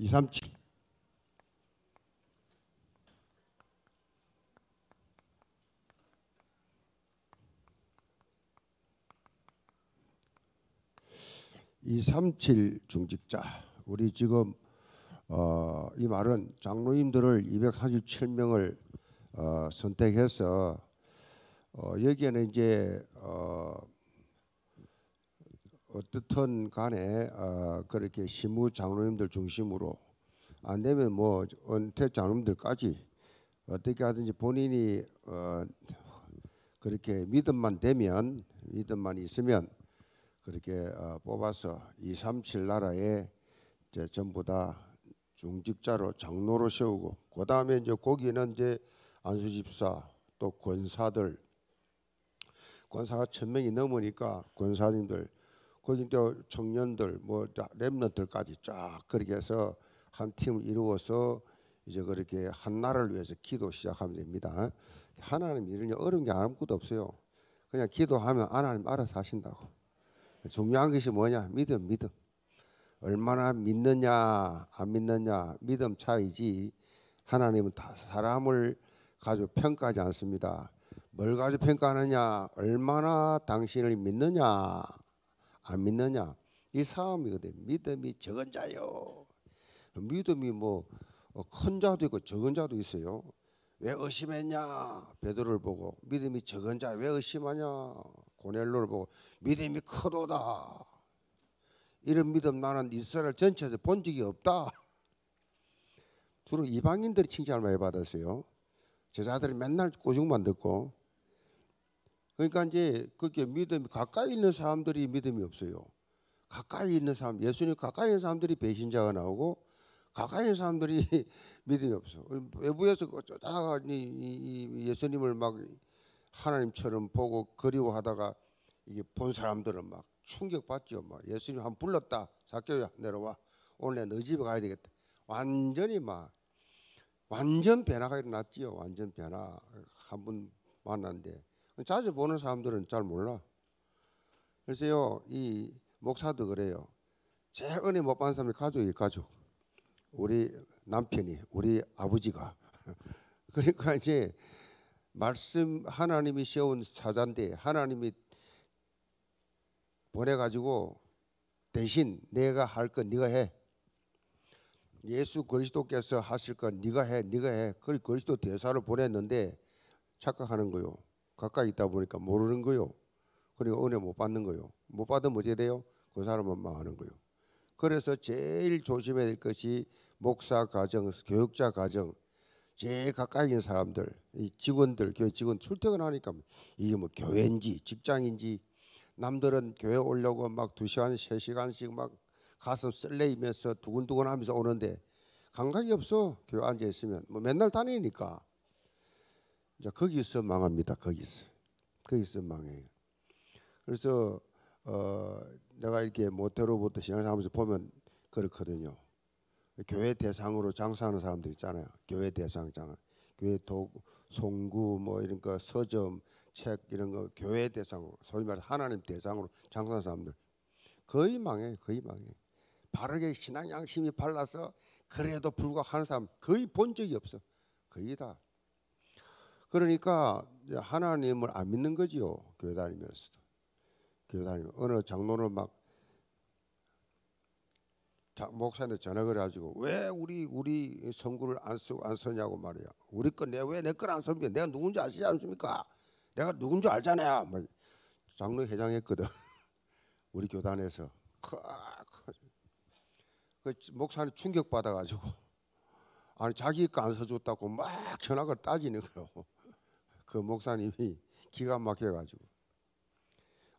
237. 중직자. 우리 지금 이 말은 장로님들을 247명을 선택해서 여기에는 이제 어떻든 간에 그렇게 시무 장로님들 중심으로 안 되면 뭐 은퇴 장로님들까지 어떻게 하든지 본인이 그렇게 믿음만 있으면 그렇게 뽑아서 237 나라에 이제 전부 다 중직자로 장로로 세우고, 그 다음에 이제 거기는 이제 안수집사 또 권사가 1000명이 넘으니까 권사님들, 거기 이제 청년들 뭐 렘넌트들까지 쫙 그렇게 해서 한 팀을 이루어서 이제 그렇게 한 나라를 위해서 기도 시작하면 됩니다. 하나님 일은 어려운 게 아무것도 없어요. 그냥 기도하면 하나님 알아서 하신다고. 중요한 것이 뭐냐? 믿음. 얼마나 믿느냐 안 믿느냐, 믿음 차이지. 하나님은 다 사람을 가지고 평가하지 않습니다. 뭘 가지고 평가하느냐, 얼마나 당신을 믿느냐 안 믿느냐, 이 싸움이거든. 믿음이 적은 자요. 믿음이 뭐 큰 자도 있고 적은 자도 있어요. 왜 의심했냐? 베드로를 보고. 믿음이 적은 자 왜 의심하냐? 고넬료를 보고. 믿음이 크도다. 이런 믿음 나는 이스라엘 전체에서 본 적이 없다. 주로 이방인들이 칭찬을 많이 받았어요. 제자들이 맨날 꼬죽만 듣고. 그러니까 이제 그게 믿음이 가까이 있는 사람들이 믿음이 없어요. 가까이 있는 사람, 예수님 가까이 있는 사람들이 배신자가 나오고, 가까이 있는 사람들이 믿음이 없어. 외부에서 어쩌다가 예수님을 막 하나님처럼 보고 그리워하다가 이게 본 사람들은 막 충격받죠. 막 예수님 한번 불렀다. 삭개오야 내려와. 오늘 내 너 집에 가야 되겠다. 완전 변화가 일어났지요. 완전 변화. 한 분 만났는데 자주 보는 사람들은 잘 몰라. 그래서요, 이 목사도 그래요. 제일 은혜 못 받는 사람이 가족이 가족. 우리 남편이, 우리 아버지가. 그러니까 이제 말씀 하나님이 세운 사자인데 하나님이 보내가지고 대신 내가 할 건 네가 해. 예수 그리스도께서 하실 건 네가 해. 그리스도 대사를 보냈는데 착각하는 거요. 가까이 있다 보니까 모르는 거요. 그리고 은혜 못 받는 거요. 못 받으면 어떻게 돼요? 그 사람은 망하는 거요. 그래서 제일 조심해야 될 것이 목사 가정, 교육자 가정, 제일 가까이 있는 사람들, 이 직원들, 교회 직원 출퇴근하니까 이게 뭐 교회인지 직장인지. 남들은 교회 오려고 막 2시간, 3시간씩 막 가슴 쓸레이면서 두근두근 하면서 오는데 감각이 없어. 교회 앉아 있으면 뭐 맨날 다니니까. 자, 거기서 망합니다. 거기서 망해요. 그래서 내가 이렇게 모태로부터 신앙생활하면서 보면 그렇거든요. 교회 대상으로 장사하는 사람들 있잖아요. 교회 대상 장사. 교회 송구 뭐 이런 거, 서점, 책 이런 거 교회 대상으로, 소위 말해서 하나님 대상으로 장사하는 사람들 거의 망해. 바르게 신앙 양심이 발라서 그래도 불구하고 하는 사람 거의 본 적이 없어. 거의 다. 그러니까 하나님을 안 믿는 거지요. 교회 다니면서도. 교회 다니면 어느 장로를 막 목사한테 전화 걸어가지고 왜 우리 성구를 안 서냐고 말이야. 우리 거 왜 내 걸 안 섭니까? 내가 누군지 아시지 않습니까? 내가 누군지 알잖아요. 막 장로 회장했거든. 우리 교단에서 그 목사님 충격 받아가지고 아니 자기 거 안 서줬다고 막 전학을 따지는 거라고. 그 목사님이 기가 막혀가지고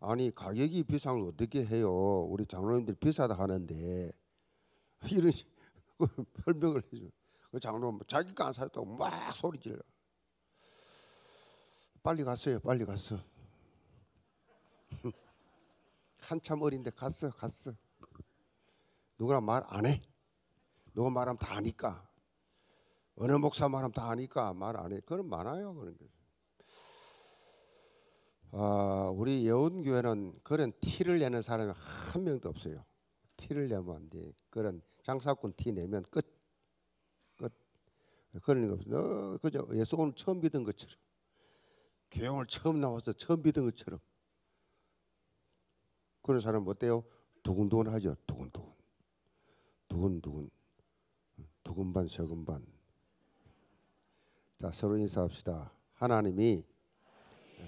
아니 가격이 비싼 걸 어떻게 해요? 우리 장로님들이 비싸다 하는데. 이런 설명을 해줘. 그 장로 자기가 안 사줬다고 막 소리 질러. 빨리 갔어. 한참 어린데 갔어. 누구나 말 안 해. 누가 말하면 다 아니까. 어느 목사 말하면 다 아니까 말 안 해. 그런 많아요. 그런 게. 우리 예원교회는 그런 티를 내는 사람이 한 명도 없어요. 티를 내면 안 돼. 그런 장사꾼 티 내면 끝. 그런 거 없어. 그죠? 예수 오늘 처음 믿은 것처럼, 교회 처음 나와서 처음 믿은 것처럼 그런 사람 어때요? 두근두근하죠. 두근두근. 두근 반 세근 반. 자, 서로 인사합시다. 하나님이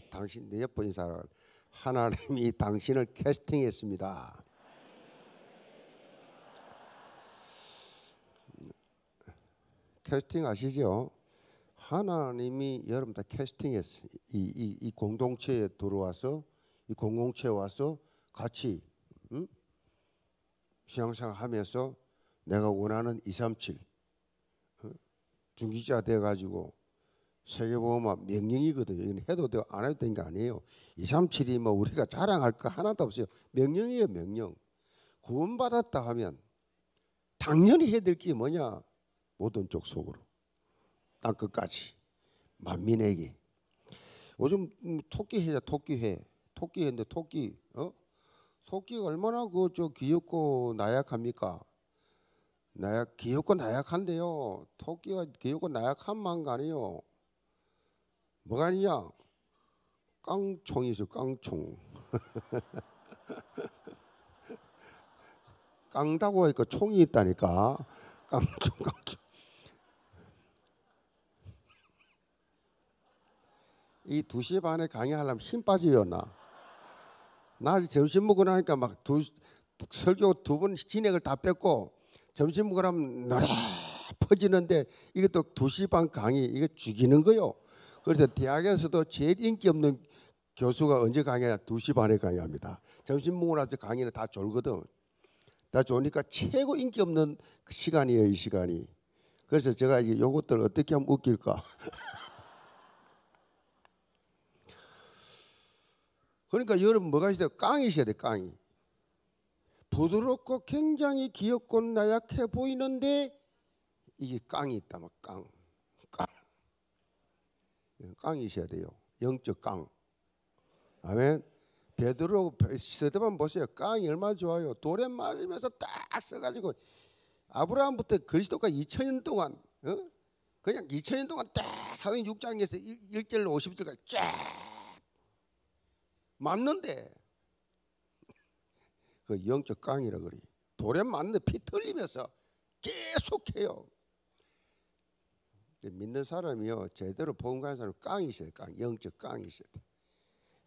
당신 내 옆에 인사를. 하나님이 당신을 캐스팅했습니다. 캐스팅 아시죠? 하나님이 여러분 다 캐스팅했어요. 이 공동체에 들어와서, 이 공동체에 와서 같이 신앙생활 하면서 내가 원하는 237 중직자 돼가지고 세계보험은 명령이거든요. 이건 해도 되고 안 해도 되는 게 아니에요. 237이 뭐 우리가 자랑할 거 하나도 없어요. 명령이에요, 명령. 구원받았다 하면 당연히 해야 될 게 뭐냐? 모든 족속으로 땅 끝까지 만민에게. 요즘 토끼회자, 토끼회인데 토끼, 토끼가 얼마나 그저 귀엽고 나약합니까? 귀엽고 나약한데요. 토끼가 귀엽고 나약한 만간이요. 뭐가 있냐? 깡총이 있어요. 깡총. 깡다고 하니까 총이 있다니까. 깡총. 이 2시 반에 강의하려면 힘 빠져요. 나 아직 점심 먹고 나니까 막 설교 2번 진액을 다 뺐고 점심 먹으러 하면 나라 퍼지는데, 이게 또 2시 반 강의, 이거 죽이는 거요. 그래서 대학에서도 제일 인기 없는 교수가 언제 강의하냐? 2시 반에 강의합니다. 점심 먹고 나서 강의는 다 졸거든. 다 졸으니까 최고 인기 없는 시간이에요, 이 시간이. 그래서 제가 이제 요것들 어떻게 하면 웃길까. 그러니까 여러분 뭐가 있어야 돼요? 깡이 있어야 돼요, 깡이. 부드럽고 굉장히 귀엽고 나약해 보이는데 이게 깡이 있다면 깡이셔야 돼요. 영적 깡. 아멘. 베드로 스데반 보세요. 깡이 얼마나 좋아요. 돌에 맞으면서 딱 써가지고 아브라함부터 그리스도까지 2000년 동안 그냥 2000년 동안 딱 사도행 6장에서 1절로 50절까지 쫙 맞는데 그 영적 깡이라 그래. 돌에 맞는데 피 털리면서 계속해요. 믿는 사람이요, 제대로 복음 가는 사람 깡이셔야 돼. 깡. 영적 깡이셔야 돼.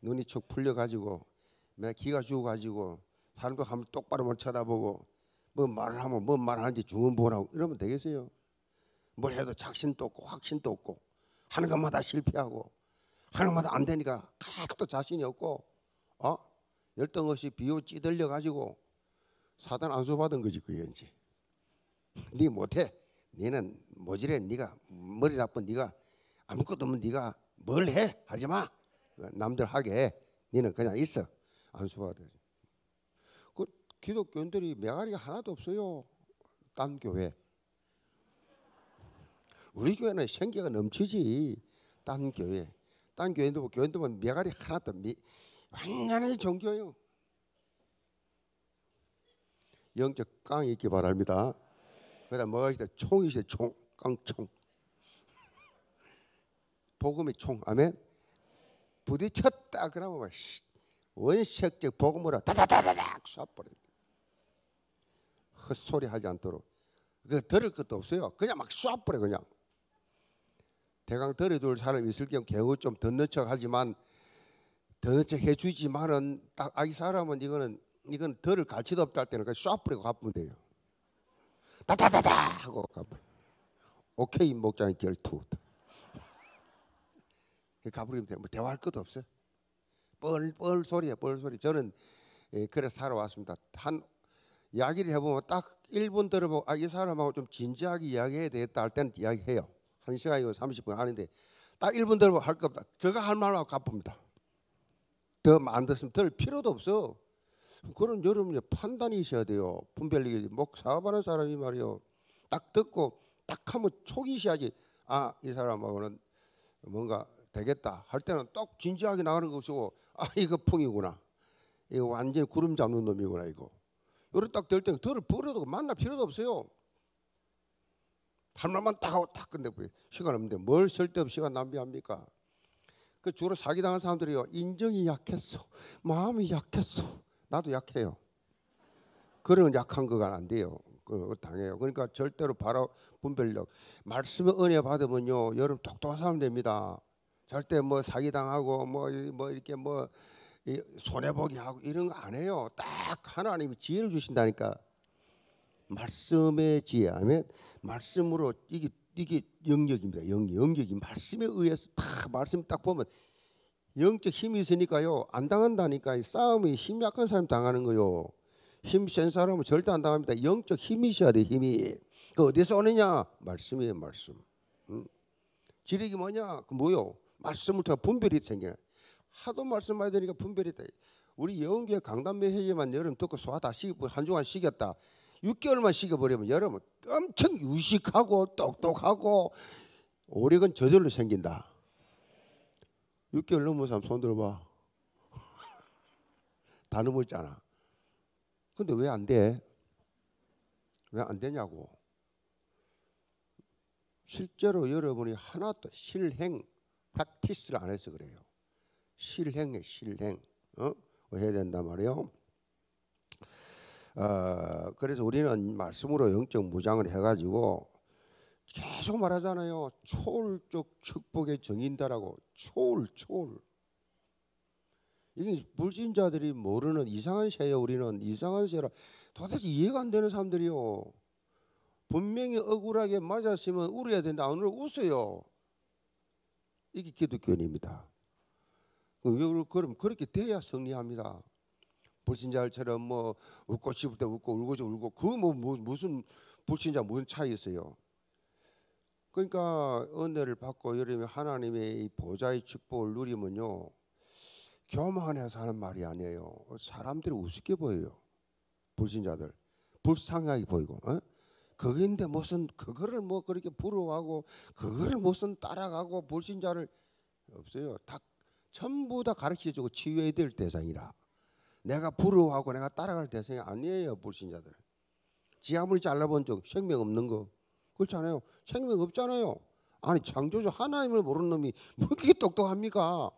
눈이 쭉 풀려가지고 내 기가 죽어가지고 사람도 한번 똑바로 못 쳐다보고 뭐 말을 하면 뭐 말하는지 중언부언하고 이러면 되겠어요? 뭘 해도 작심도 없고 확신도 없고 하는 것마다 실패하고 하는 것마다 안 되니까 하나도 자신이 없고 열등없이 비호 찌들려가지고 사단 안수받은 거지. 그게 이제 네 못해, 니는 모질해, 니가 머리 나쁜, 니가 아무것도 없는, 니가 뭘 해? 하지마. 남들 하게 해. 니는 그냥 있어. 안수받아. 그 기독교인들이 메아리가 하나도 없어요. 딴 교회. 우리 교회는 생기가 넘치지. 딴 교회. 딴 교회도 교인들만 메아리 하나도 완전히 종교예요. 영적 깡이 있기 바랍니다. 그다음 뭐가 있다? 총이시대. 총. 깡총. 복음의 총. 아멘. 부딪혔다 그러면 막 원색적 복음으로 다다다다닥 쏴버립니다. 헛소리 하지 않도록. 그 들을 것도 없어요. 그냥 막 쏴버려. 그냥 대강 들어둘 사람이 있을 경우 겨우 좀 듣는 척 하지만, 듣는 척 해주지만은 딱 아기 사람은 이거는 들을 가치도 없다 할 때는 그냥 쏴버리고 갚으면 돼요. 다다다다 하고 가버려. 오케이 목장의 결투. 가버리면 돼요. 뭐 대화할 것도 없어요. 뻘뻘 소리야, 뻘 소리. 저는 그래 살아왔습니다. 한 이야기를 해보면 딱 1분 들어보고 이 사람하고 좀 진지하게 이야기해야 되겠다 할 때는 이야기해요. 1시간이고 30분 하는데 딱 1분 들어보고 할 거 없다. 제가 할 말로 갚습니다. 더 안 됐으면 들 필요도 없어. 그런 여러분의 판단이 있어야 돼요. 분별력이. 목 사업하는 사람이 말이요, 딱 듣고 딱 하면 촉이 있어야지. 아, 이 사람하고는 뭔가 되겠다 할 때는 똑 진지하게 나가는 것이고, 아 이거 풍이구나, 이거 완전히 구름 잡는 놈이구나, 이거 그걸 딱 될 때는 덜을 버려도 만날 필요도 없어요. 할 말만 딱 하고 딱 끝내버려요. 시간 없는데 뭘 쓸데없이 시간 낭비합니까? 그 주로 사기당한 사람들이요, 인정이 약했어, 마음이 약했어. 나도 약해요. 그런 약한 거가 안 돼요. 그걸 당해요. 그러니까 절대로 바로 분별력, 말씀의 은혜 받으면요 여러분 똑똑한 사람 됩니다. 절대 뭐 사기당하고 뭐 이렇게 뭐 손해보기 하고 이런 거 안 해요. 딱 하나님이 지혜를 주신다니까. 말씀의 지혜 하면 말씀으로 이게 영역입니다. 영역이 말씀에 의해서 딱 말씀 딱 보면 영적 힘이 있으니까요 안 당한다니까. 싸움이 힘 약한 사람 당하는 거요. 힘 센 사람은 절대 안 당합니다. 영적 힘이 있어야 돼. 힘이 그 어디서 오느냐? 말씀이에요. 말씀. 지력이 뭐냐? 그 뭐요? 말씀을 통해 분별이 생겨요. 하도 말씀해야 되니까 분별이 돼. 우리 예원교회 강단매 회의만 여름 듣고 소화다 쉬고 한주간 쉬겠다. 6개월만 쉬겨버리면 여러분 엄청 유식하고 똑똑하고 오력은 저절로 생긴다. 6개월 넘은 사람 손 들어봐. 다 넘었잖아. 근데 왜 안 돼? 왜 안 되냐고. 실제로 여러분이 하나도 실행, practice를 안 해서 그래요. 실행에 실행. 해야 된단 말이에요. 그래서 우리는 말씀으로 영적 무장을 해가지고 계속 말하잖아요. 초월적 축복의 정인다라고. 초월. 이게 불신자들이 모르는 이상한 새예요. 우리는 이상한 새라 도대체 이해가 안 되는 사람들이요. 분명히 억울하게 맞았으면 울어야 된다. 오늘 웃어요. 이게 기독교인입니다. 그럼 그렇게 돼야 승리합니다. 불신자들처럼 뭐 웃고 싶을 때 웃고 울고 싶을 때 울고 그 무슨 불신자 무슨 차이 있어요. 그러니까 은혜를 받고 여러분 하나님의 보좌의 축복을 누리면요. 교만해서 하는 말이 아니에요. 사람들이 우습게 보여요. 불신자들 불쌍하게 보이고 그거인데 무슨 그거를 뭐 그렇게 부러워하고 그거를 무슨 따라가고 불신자를 없어요. 다 전부 다 가르쳐주고 치유해야 될 대상이라 내가 부러워하고 내가 따라갈 대상이 아니에요. 불신자들은 지 아무리 잘라본 적 생명 없는 거 그렇잖아요. 생명 없잖아요. 아니 창조주 하나님을 모르는 놈이 뭐 그렇게 똑똑합니까?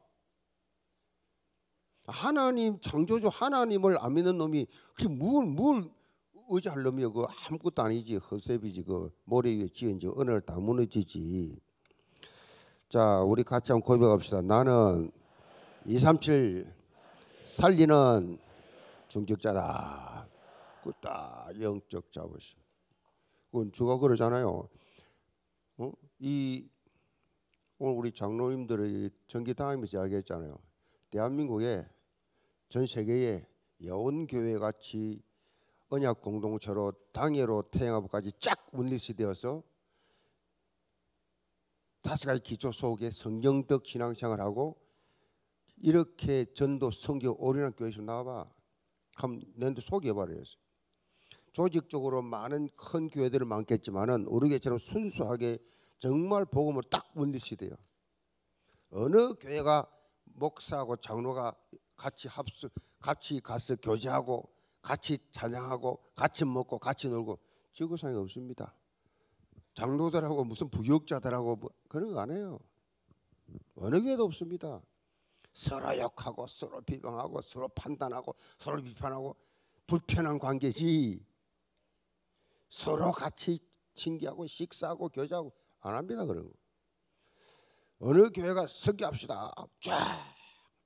하나님 창조주 하나님을 안 믿는 놈이 그게 뭘 의지할 놈이요. 그 아무것도 아니지. 허세비지. 그 모래 위에 지은 저 은을 다 무너지지. 자 우리 같이 한번 고백합시다. 나는 237 살리는 중직자다. 그다 영적 자부심. 그건 주가 그러잖아요. 오늘 우리 장로님들이 전기 다니면서 이야기했잖아요. 대한민국에 전 세계에 예원교회 같이 언약 공동체로 당회로 태양아부까지 쫙 분리시되어서 5가지 기초 속에 성경적 신앙생활하고 이렇게 전도 성교 올인한 교회에서 나와봐. 한번 내한테 소개해봐라. 조직적으로 많은 큰 교회들은 많겠지만은 우리 교회처럼 순수하게 정말 복음으로 딱 분리시돼요. 어느 교회가 목사하고 장로가 같이 가서 교제하고 같이 찬양하고 같이 먹고 같이 놀고 지구상에 없습니다. 장로들하고 무슨 부역자들하고 뭐 그런 거 안 해요. 어느 교회도 없습니다. 서로 욕하고 서로 비방하고 서로 판단하고 서로 비판하고 불편한 관계지. 서로 같이 친기하고 식사하고 교제하고 안 합니다. 그런 거. 어느 교회가 설교합시다. 쫙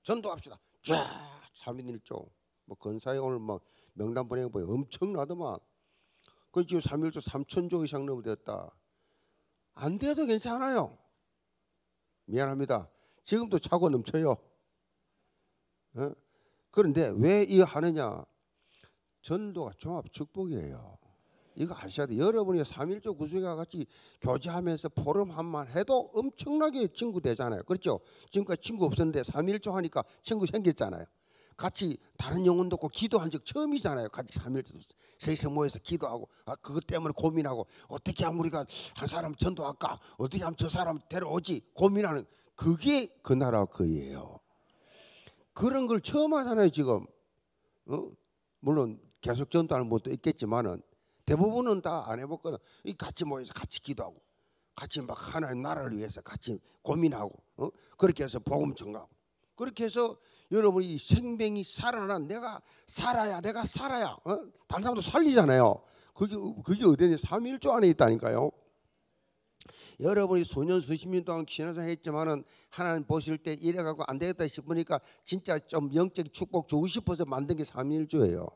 전도합시다. 쫙 3.1조 뭐 건사에 오늘 막 명단 보내고 보여 엄청나더만. 그 지금 3.1조 3,000조 이상 넘어졌다. 안 돼도 괜찮아요. 미안합니다. 지금도 차고 넘쳐요. 그런데 왜 이거 하느냐? 전도가 종합축복이에요. 이거 아셔야 돼요. 여러분이 3.1조 구성과 같이 교제하면서 포럼 한만 해도 엄청나게 친구 되잖아요. 그렇죠? 지금까지 친구 없었는데 3.1조 하니까 친구 생겼잖아요. 같이 다른 영혼도 없고 기도한 적 처음이잖아요. 같이 3.1조 셋이서 모여서 기도하고 그것 때문에 고민하고 어떻게 하면 우리가 한 사람 전도할까? 어떻게 하면 저 사람 데려오지? 고민하는 그게 그 나라 거예요. 그런 걸 처음 하잖아요. 지금 물론 계속 전도하는 분도 있겠지만은 대부분은 다 안 해봤거든. 같이 모여서 같이 기도하고 같이 막 하나님 나라를 위해서 같이 고민하고 그렇게 해서 복음 전가하고 그렇게 해서 여러분이 생명이 살아나 내가 살아야 다른 사람도 살리잖아요. 그게 어디냐? 3.1조 안에 있다니까요. 여러분이 수년 수십 년 동안 신앙생활 했지만은 하나님 보실 때 이래갖고 안 되겠다 싶으니까 진짜 좀 영적 축복 주고 싶어서 만든 게 3.1조예요.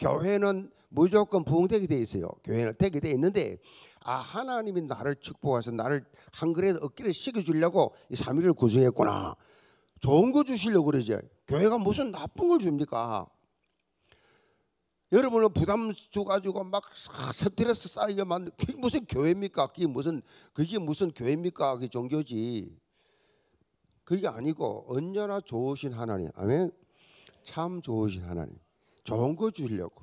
교회는 무조건 부흥되게 돼 있어요. 교회는 되게 돼 있는데 하나님이 나를 축복해서 나를 한 그릇 어깨를 씻어주려고 이 3.1을 구성했구나. 좋은 거 주시려고 그러지. 교회가 무슨 나쁜 걸 줍니까? 여러분은 부담 줘가지고 막 스트레스 쌓이게만 그게 무슨 교회입니까? 그게 무슨 교회입니까? 그게 종교지. 그게 아니고 언제나 좋으신 하나님, 아멘. 참 좋으신 하나님, 좋은 거 주려고.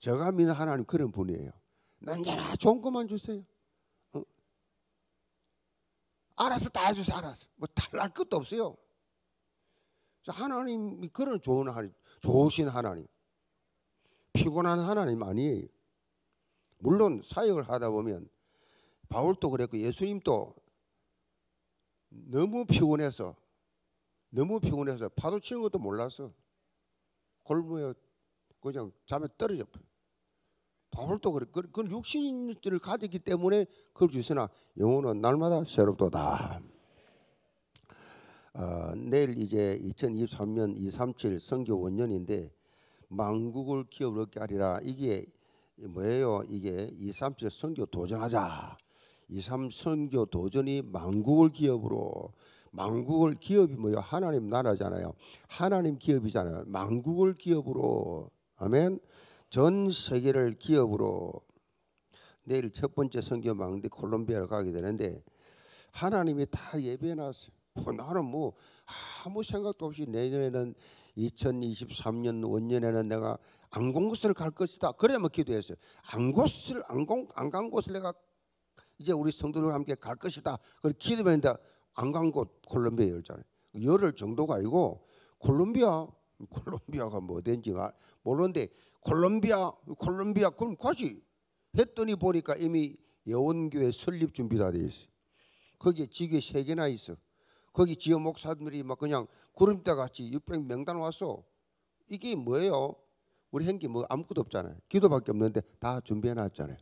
제가 믿는 하나님 그런 분이에요. 언제나 좋은 것만 주세요. 알아서 다 해주세요. 알아서 뭐 달랄 것도 없어요. 하나님이 그런 좋은 하나님, 좋으신 하나님. 피곤한 하나님 아니에요. 물론 사역을 하다 보면 바울도 그랬고 예수님도 너무 피곤해서 파도 치는 것도 몰라서 골무에 그냥 잠에 떨어져. 바울도 그랬고 그건 육신을 가졌기 때문에 그걸 주시나 영혼은 날마다 새롭도다. 내일 이제 2023년 237 선교 원년인데 만국을 기업을 얻게 하리라. 이게 뭐예요? 이게 237 선교 도전하자. 237 선교 도전이 만국을 기업으로. 만국을 기업이 뭐예요? 하나님 나라잖아요. 하나님 기업이잖아요. 만국을 기업으로. 아멘. 전 세계를 기업으로. 내일 첫 번째 선교 망대 콜롬비아를 가게 되는데 하나님이 다 예배해놨어요. 나는 뭐 아무 생각도 없이 내년에는 2023년 원년에는 내가 안 간 곳을 갈 것이다. 그래야만 기도했어요. 안 간 곳을 내가 이제 우리 성도들과 함께 갈 것이다. 그걸 기도했는데 안 간 곳 콜롬비아 열잖아요. 열흘 정도가 아니고 콜롬비아가 뭐 된지 모르는데 콜롬비아 그럼 가지 했더니 보니까 이미 예원교회 설립 준비 다 돼 있어. 거기에 지교회 3개나 있어. 거기 지역 목사들이 막 그냥 구름대 같이 600명단 와서 이게 뭐예요? 우리 행기 뭐 아무것도 없잖아요. 기도밖에 없는데 다 준비해놨잖아요.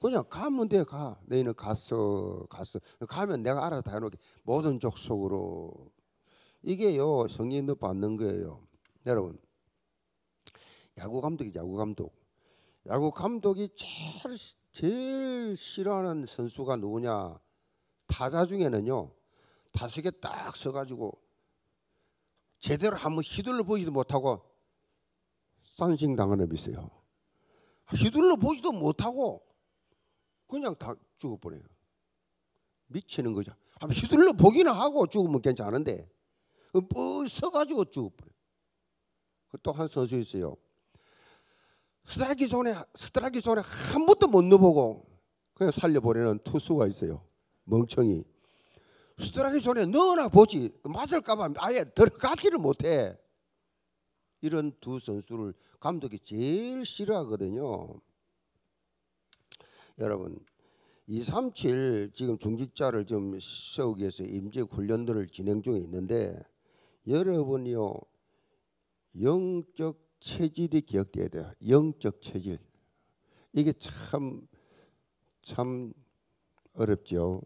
그냥 가면 돼. 가. 너희는 갔어. 가면 내가 알아서 다 해놓을게. 모든 족속으로. 이게요. 성령도 받는 거예요. 여러분. 야구감독이죠. 야구감독. 야구감독이 제일 싫어하는 선수가 누구냐. 타자 중에는요. 다섯개 딱 서가지고 제대로 한번 휘둘러 보지도 못하고 산싱 당하는 애 있어요. 휘둘러 보지도 못하고 그냥 다 죽어버려요. 미치는 거죠. 한번 휘둘러 보기는 하고 죽으면 괜찮은데 뭐 서가지고 죽어버려요. 또 한 선수 있어요. 스트라이크 존에 한 번도 못 넣어보고 그냥 살려버리는 투수가 있어요. 멍청이. 스트라이크 손에 넣어나 보지 맞을까봐 아예 들어가지를 못해. 이런 두 선수를 감독이 제일 싫어하거든요. 여러분 237 지금 중직자를 좀 세우기 위해서 임직 훈련들을 진행 중에 있는데 여러분이요 영적 체질이 기억돼야 돼요. 영적 체질 이게 참 어렵죠.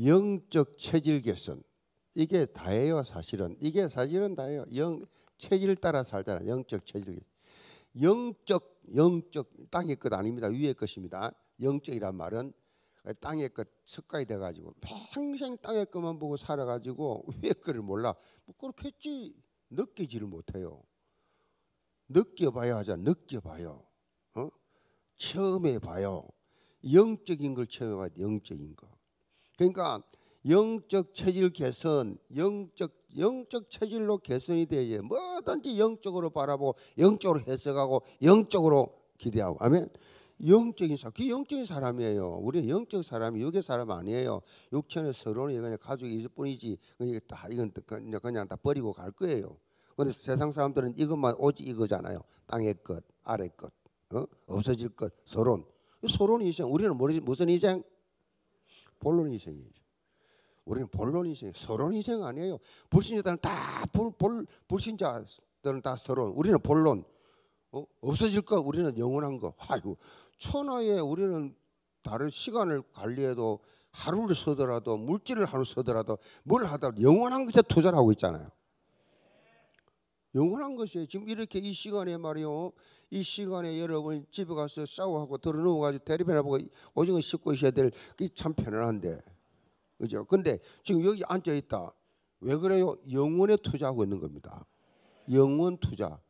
영적 체질 개선 이게 다예요. 사실은 다예요. 영 체질 따라 살잖아. 영적 체질 영적 땅의 것 아닙니다. 위의 것입니다. 영적이란 말은 땅의 것 습관이 돼가지고 평생 땅의 것만 보고 살아가지고 위의 것을 몰라. 뭐 그렇겠지. 느끼지를 못해요. 느껴봐야 하자. 느껴봐요. 처음에 봐요. 영적인 걸 처음에 봐야 돼. 영적인 거. 그러니까 영적 체질 개선, 영적 체질로 개선이 돼야 뭐든지 영적으로 바라보고 영적으로 해석하고 영적으로 기대하고. 아멘. 영적인 사람, 그 영적인 사람이에요. 우리는 영적 사람이 육의 사람 아니에요. 육체는 서로는 그냥 가족이 있을 뿐이지. 그냥 다 버리고 갈 거예요. 그래서 세상 사람들은 이것만 오직 이거잖아요. 땅의 것, 아래 것, 없어질 것, 서론. 서론 이생. 우리는 무슨 이생? 본론 이생이죠. 우리는 본론 이생, 서론 이생 아니에요. 불신자들은 다 불신자들은 다 서론. 우리는 본론. 없어질 것, 우리는 영원한 것. 아이고, 천하에 우리는 다른 시간을 관리해도 하루를 쓰더라도 물질을 하루 쓰더라도 뭘 하더라도 영원한 것에 투자를 하고 있잖아요. 영원한 것이에요. 지금 이렇게 이 시간에 말이요. 이 시간에 여러분 집에 가서 샤워하고 들어누워가지고 대리배나 보고 오징어 씻고 있어야 될 그게 참 편안한데. 그죠? 근데 지금 여기 앉아있다. 왜 그래요? 영원에 투자하고 있는 겁니다. 영원 투자.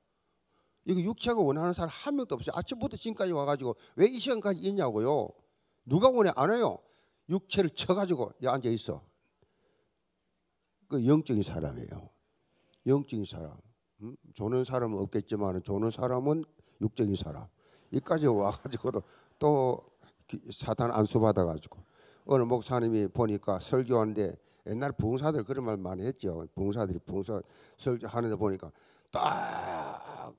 이거 육체가 원하는 사람 한 명도 없어요. 아침부터 지금까지 와가지고 왜 이 시간까지 있냐고요. 누가 원해? 안 해요. 육체를 쳐가지고 앉아있어. 그 영적인 사람이에요. 영적인 사람. 조는 사람은 없겠지만 조는 사람은 육적인 사람. 여기까지 와가지고도 또 사탄 안수받아가지고 어느 목사님이 보니까 설교하는데 옛날 부흥사들 그런 말 많이 했죠. 부흥사들이 부흥사 설교하는데 보니까 딱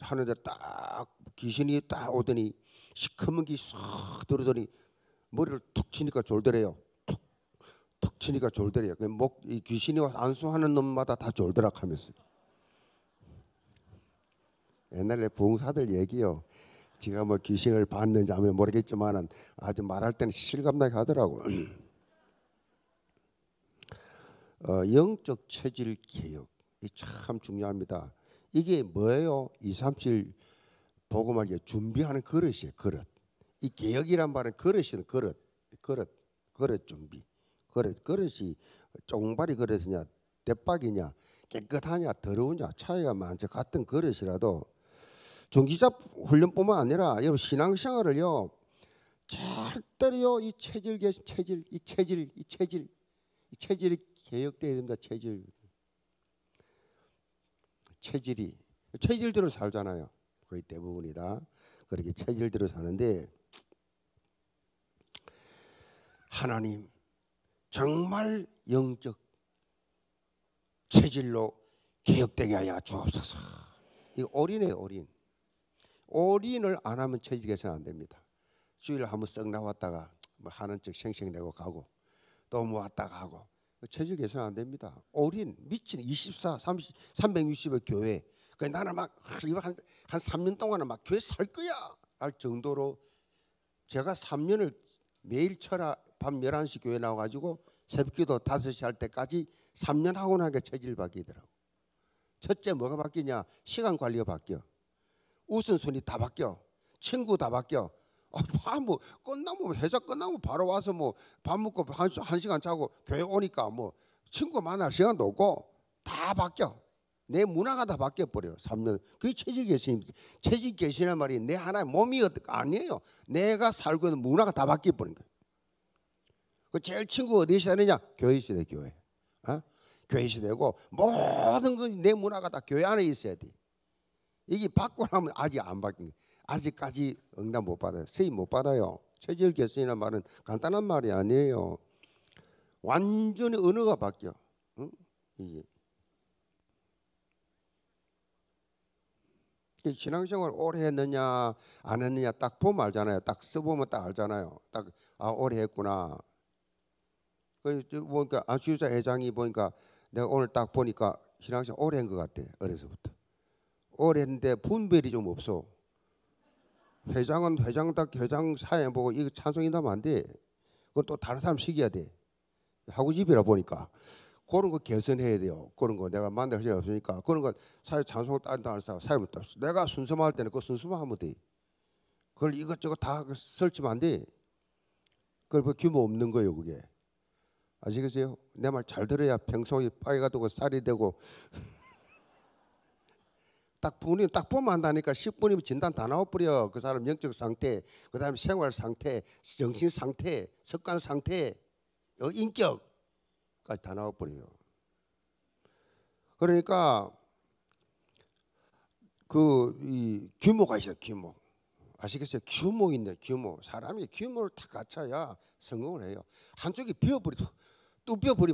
하는데 딱 귀신이 딱 오더니 시커먼 귀신 싹 들어오더니 머리를 툭 치니까 졸더래요. 툭 치니까 졸더래요. 이 귀신이 와서 안수하는 놈마다 다 졸더락 하면서. 옛날에 부흥사들 얘기요. 제가 뭐 귀신을 봤는지 아무리 모르겠지만은 아주 말할 때는 실감나게 하더라고. 영적 체질 개혁 이 참 중요합니다. 이게 뭐예요? 237 복음을 준비하는 그릇이에요. 그릇. 이 개혁이란 말은 그릇이는 그릇 준비. 그릇이 쫑발이 그릇이냐, 대박이냐, 깨끗하냐, 더러우냐 차이가 많죠. 같은 그릇이라도. 종기자 훈련뿐만 아니라 여러분 신앙생활을요 절대로요 이 체질 개선 체질이 개혁돼야 됩니다. 체질대로 살잖아요. 거의 대부분이다. 그렇게 체질대로 사는데 하나님 정말 영적 체질로 개혁되게 하여 주옵소서. 이 올인이에요. 올인. 올인을 안 하면 체질 개선 안 됩니다. 주일 한번 썩 나왔다가 뭐 하는 척 생색내고 가고 또 뭐 왔다가 하고 체질 개선 안 됩니다. 올인 미친 24, 30, 360의 교회. 그 나는 막 한 3년 동안은 막 교회 살 거야 할 정도로 제가 3년을 매일 철야 밤 11시 교회 나와가지고 새벽기도 5시 할 때까지 3년 하고 나니까 체질 바뀌더라고. 첫째 뭐가 바뀌냐? 시간 관리가 바뀌어. 우선순위 다 바뀌어. 친구 다 바뀌어. 뭐 끝나면 회사 끝나면 바로 와서 뭐 밥 먹고 한 시간 자고 교회 오니까 뭐 친구 만날 시간도 없고 다 바뀌어. 내 문화가 다 바뀌어버려. 3년. 그게 체질 개선입니다. 체질 개선이란 말이 내 하나의 몸이 아니에요. 내가 살고 있는 문화가 다 바뀌어버린 거예요. 그 제일 친구가 어디서 되느냐? 교회 시대 교회. 교회 시대고 모든 건 내 문화가 다 교회 안에 있어야 돼. 이게 받고 나면 아직 안 바뀐 거예요. 아직까지 응답 못 받아요. 세입 못 받아요. 체질 개선이라는 말은 간단한 말이 아니에요. 완전히 언어가 바뀌어. 응? 이게. 신앙생활 오래 했느냐 안 했느냐 딱 보면 알잖아요. 딱 써보면 딱 알잖아요. 딱 아 오래 했구나. 보니까 안수유사 회장이 보니까 내가 오늘 딱 보니까 신앙생활 오래 한 것 같아. 어려서부터. 오래인데 분별이 좀 없어. 회장 사연 보고 이거 찬송인다면 안 돼. 그건 또 다른 사람 시켜야 돼. 하고 집이라 보니까 그런 거 개선해야 돼요. 그런 거 내가 만날 시간 없으니까 그런 거 사회 찬송을 따는 사람 사회 못 따. 내가 순서만 할 때는 그 순서만 하면 돼. 그걸 이것저것 다 설치면 안 돼. 그걸 뭐 규모 없는 거예요 그게. 아시겠어요? 내 말 잘 들어야 평소에 빠이가 되고 살이 되고. 딱 보면 안다니까 10분이면 진단 다 나와버려. 그 사람 영적 상태, 그 다음에 생활 상태, 정신 상태, 습관 상태, 인격까지 다 나와버려요. 그러니까 이 규모가 있어요. 규모. 아시겠어요? 규모 있네. 규모. 사람이 규모를 다 갖춰야 성공을 해요. 한쪽이 비어버리면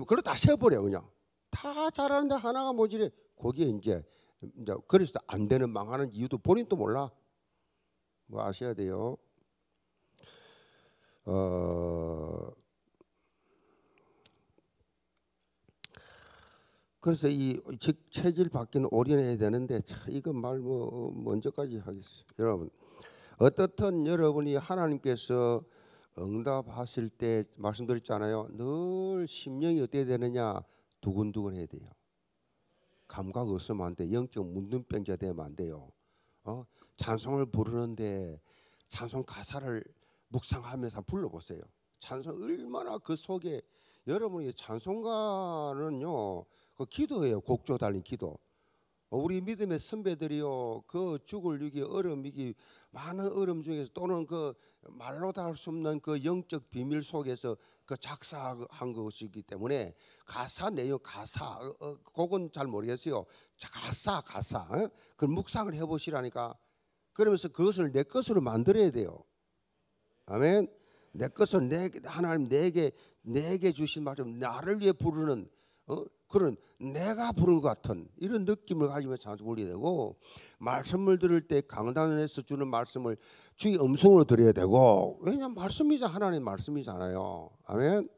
그걸 다 세워버려 그냥. 다 잘하는데 하나가 모자래. 거기에 이제 그래서 안 되는 망하는 이유도 본인도 몰라. 뭐 아셔야 돼요. 그래서 이 즉 체질 바뀌는 올인해야 되는데 참 이거 말 뭐 언제까지 하겠어요. 여러분 어떻든 여러분이 하나님께서 응답하실 때 말씀드렸잖아요. 늘 심령이 어떻게 되느냐 두근두근 해야 돼요. 감각 없으면 안 돼. 영적 문둥병자 되면 안 돼요. 찬송을 부르는데 찬송 가사를 묵상하면서 불러보세요. 찬송 얼마나 그 속에 여러분이 찬송가는요. 그 기도예요. 곡조 달린 기도. 우리 믿음의 선배들이요. 그 죽을 이기 얼음이기 많은 얼음 중에서 또는 그 말로 다 할 수 없는 그 영적 비밀 속에서 그 작사한 것이기 때문에 가사 내용 가사 곡은 잘 모르겠어요. 가사 그 묵상을 해보시라니까. 그러면서 그것을 내 것으로 만들어야 돼요. 아멘. 내 것을 하나님 내게 주신 말씀 나를 위해 부르는 그런 내가 부른 것 같은 이런 느낌을 가지면 자주 불리게 되고 말씀을 들을 때 강단에서 주는 말씀을 주의 음성으로 들어야 되고 왜냐하면 말씀이자 하나님의 말씀이잖아요. 아멘.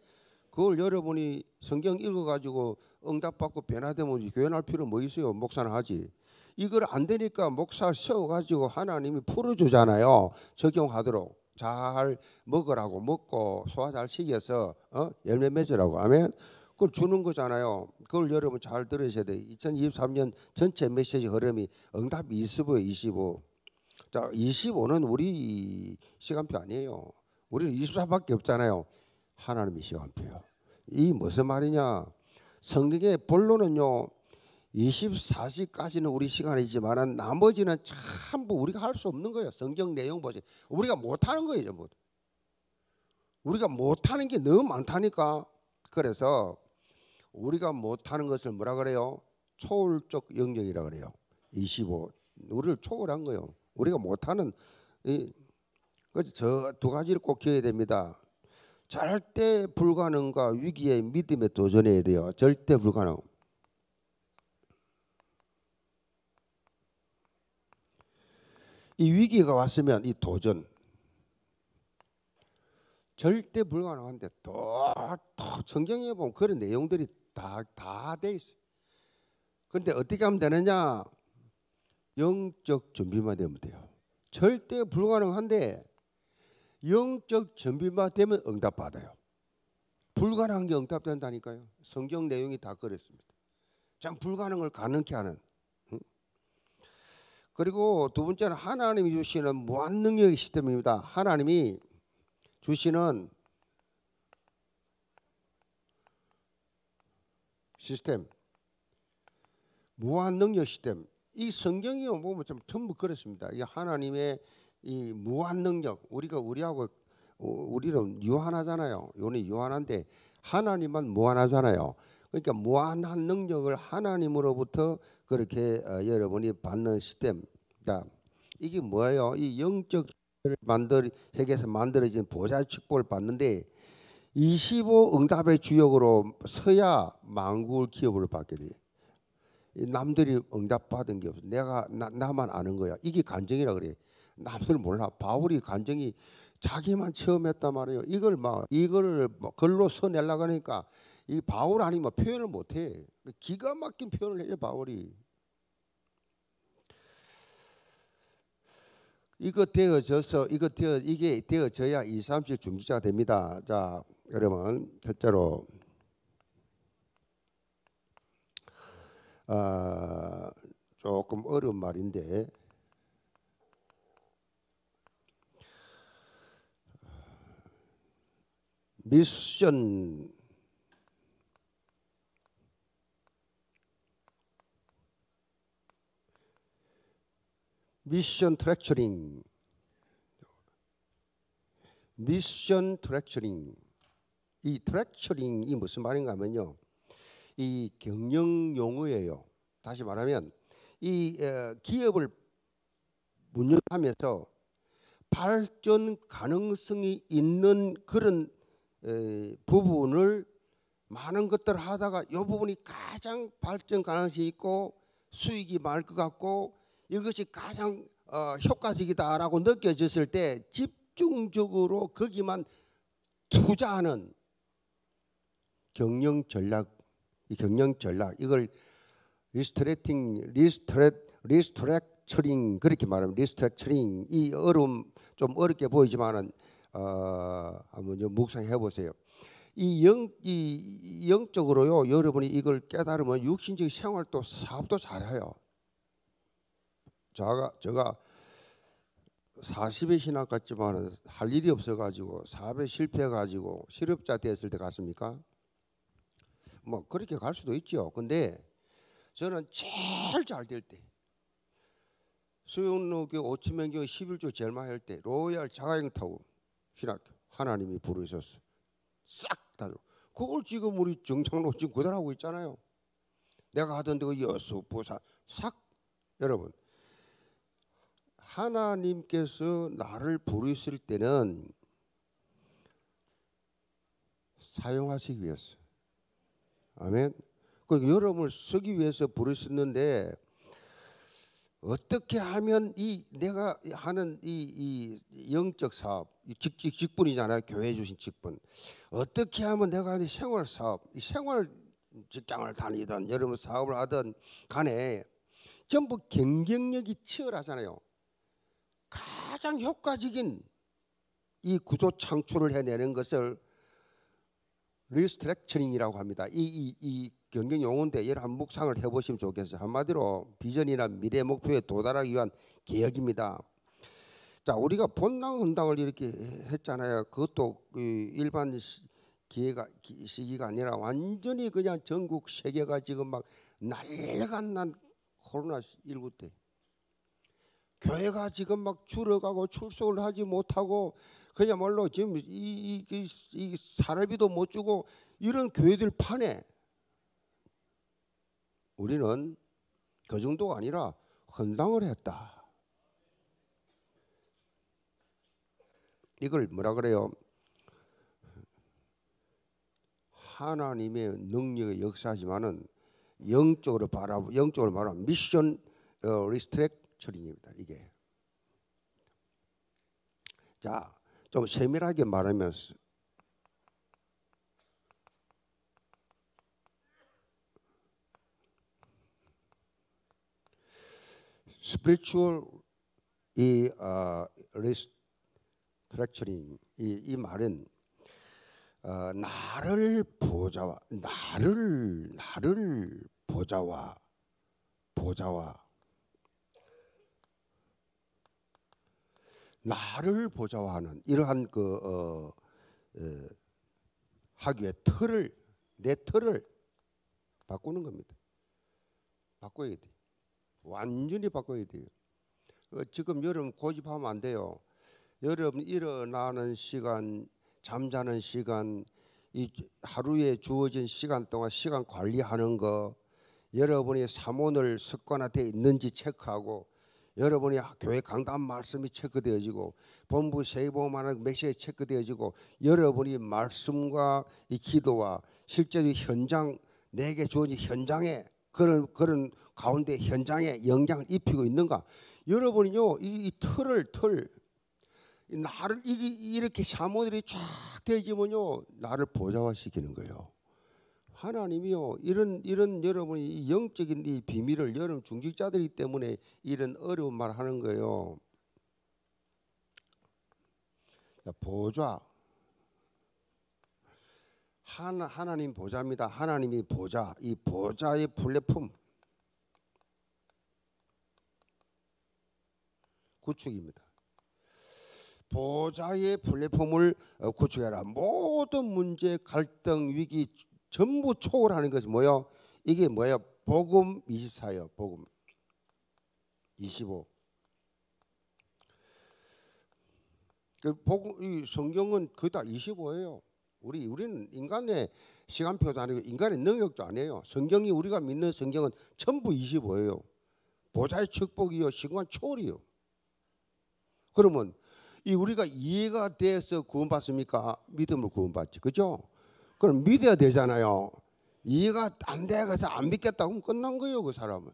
그걸 여러분이 성경 읽어가지고 응답받고 변화되면 교연할 필요 뭐 있어요. 목사는 하지. 이걸 안 되니까 목사 세워가지고 하나님이 풀어주잖아요. 적용하도록 잘 먹으라고 먹고 소화 잘 시켜서 열매 맺으라고. 아멘. 그걸 주는 거잖아요. 그걸 여러분 잘 들으셔야 돼요. 2023년 전체 메시지 흐름이 응답 25에 25. 자, 25는 우리 시간표 아니에요. 우리는 24밖에 없잖아요. 하나님의 시간표요. 이 무슨 말이냐. 성경의 본론은요. 24시까지는 우리 시간이지만 나머지는 전부 우리가 할 수 없는 거예요. 성경 내용 보세요. 우리가 못하는 거예요. 전부. 우리가 못하는 게 너무 많다니까. 그래서 우리가 못하는 것을 뭐라 그래요? 초월적 영역이라 그래요. 25. 우리를 초월한 거예요. 우리가 못하는 그래서 저 두 가지를 꼭 기억해야 됩니다. 절대 불가능과 위기에 믿음에 도전해야 돼요. 절대 불가능. 이 위기가 왔으면 이 도전. 절대 불가능한데 또 성경에 보면 그런 내용들이 다 돼 있어요. 그런데 어떻게 하면 되느냐. 영적 준비만 되면 돼요. 절대 불가능한데 영적 준비만 되면 응답받아요. 불가능한 게 응답된다니까요. 성경 내용이 다 그랬습니다. 참 불가능을 가능케 하는. 그리고 두 번째는 하나님이 주시는 무한능력의 시스템입니다. 하나님이 주시는 시스템, 무한능력 시스템. 이 성경이 보면 좀 전부 그렇습니다. 이 하나님의 이 무한능력, 우리는 유한하잖아요. 요는 유한한데 하나님만 무한하잖아요. 그러니까 무한한 능력을 하나님으로부터 그렇게 여러분이 받는 시스템. 그러니까 이게 뭐예요? 이 영적 세계에서 만들어진 보좌의 축복을 받는데 25 응답의 주역으로 서야 만국을 기업으로 받게 돼요. 남들이 응답받은 게 없어. 나만 아는 거야. 이게 간증이라 그래. 남들 몰라. 바울이 간증이 자기만 체험했단 말이에요. 이걸 글로 써내려고 하니까 이 바울 아니면 표현을 못해. 기가 막힌 표현을 해요. 바울이. 이게 되어져야 23시 중지자가 됩니다. 자, 여러분, 첫째로, 조금 어려운 말인데, 미션 트랙처링. 이 트랙처링이 무슨 말인가 하면요. 이 경영 용어예요. 다시 말하면 이 기업을 운영하면서 발전 가능성이 있는 그런 부분을 많은 것들을 하다가 이 부분이 가장 발전 가능성이 있고 수익이 많을 것 같고 이것이 가장 효과적이다라고 느껴졌을 때 집중적으로 거기만 투자하는 경영 전략 이걸 리스트렉처링 그렇게 말하면 리스트렉처링 이 어려움 좀 어렵게 보이지만은 한번 묵상해 보세요. 이 영적으로요 여러분이 이걸 깨달으면 육신적인 생활도 사업도 잘해요. 제가 40의 신학 같지만 할 일이 없어가지고 사업에 실패해가지고 실업자 됐을 때 갔습니까? 뭐 그렇게 갈 수도 있죠. 근데 저는 제일 잘 될 때 수영로교 오치명교 11조 제일 많이 할 때 로얄 자가용타운 신학교 하나님이 부르셨어요. 싹 다 그걸 지금 우리 정창로 지금 그대로 하고 있잖아요. 내가 하던 데가 여수 부산 싹 여러분 하나님께서 나를 부르실 때는 사용하시기 위해서 아멘. 그러니까 여러분을 쓰기 위해서 부르셨는데 어떻게 하면 이 내가 하는 이 영적 사업 직분이잖아요. 교회 주신 직분 어떻게 하면 내가 하는 생활 사업 이 생활 직장을 다니든 여러분 사업을 하든 간에 전부 경쟁력이 치열하잖아요. 가장 효과적인 이 구조 창출을 해내는 것을 리스트렉처링이라고 합니다. 이 경영 용어인데 여러분 한번 묵상을 해보시면 좋겠어요. 한마디로 비전이나 미래 목표에 도달하기 위한 개혁입니다. 자, 우리가 본당 헌당을 이렇게 했잖아요. 그것도 일반 시기가 아니라 완전히 그냥 전국 세계가 지금 막 난리간 난 코로나19 때 교회가 지금 막 줄어가고 출석을 하지 못하고 그야말로 지금 이 사례비도 못 주고 이런 교회들 판에 우리는 그 정도가 아니라 헌당을 했다. 이걸 뭐라 그래요? 하나님의 능력의 역사지만은 영적으로 말하면 미션 리스트렉 처리입니다. 이게 자 좀 세밀하게 말하면 스피리추얼 이 리스트렉처링 이 말은 나를 보자와 하는 이러한 학위의 틀을 내 틀을 바꾸는 겁니다. 바꿔야 돼. 완전히 바꿔야 돼요. 지금 여러분 고집하면 안 돼요. 여러분 일어나는 시간, 잠자는 시간, 이 하루에 주어진 시간 동안 시간 관리하는 거, 여러분이 사모늘 습관화되어 있는지 체크하고. 여러분이 교회 강단 말씀이 체크되어지고 본부 세이보험하는 메시지 체크되어지고 여러분이 말씀과 이 기도와 실제로 현장 내게 주어진 현장에 그런 가운데 현장에 영향을 입히고 있는가? 여러분이요 이 틀을 나를 이렇게 사모들이 쫙 되어지면요 나를 보좌화시키는 거예요. 하나님이요 이런 여러분이 영적인 이 비밀을 여러분 중직자들이기 때문에 이런 어려운 말 하는 거예요. 보좌 하나님 보좌입니다. 하나님이 보좌 이 보좌의 플랫폼 구축입니다. 보좌의 플랫폼을 구축해라. 모든 문제 갈등 위기 전부 초월하는 것이 뭐예요? 이게 뭐예요? 복음 24예요. 복음 25. 그 복음 이 성경은 거의 다 25예요. 우리는 인간의 시간표도 아니고 인간의 능력도 아니에요. 성경이 우리가 믿는 성경은 전부 25예요. 보좌의 축복이요, 신관 초월이요. 그러면 이 우리가 이해가 돼서 구원받습니까? 믿음으로 구원받지, 그죠? 그럼 믿어야 되잖아요. 이해가 안 돼서 안 믿겠다고 하면 끝난 거예요. 그 사람은.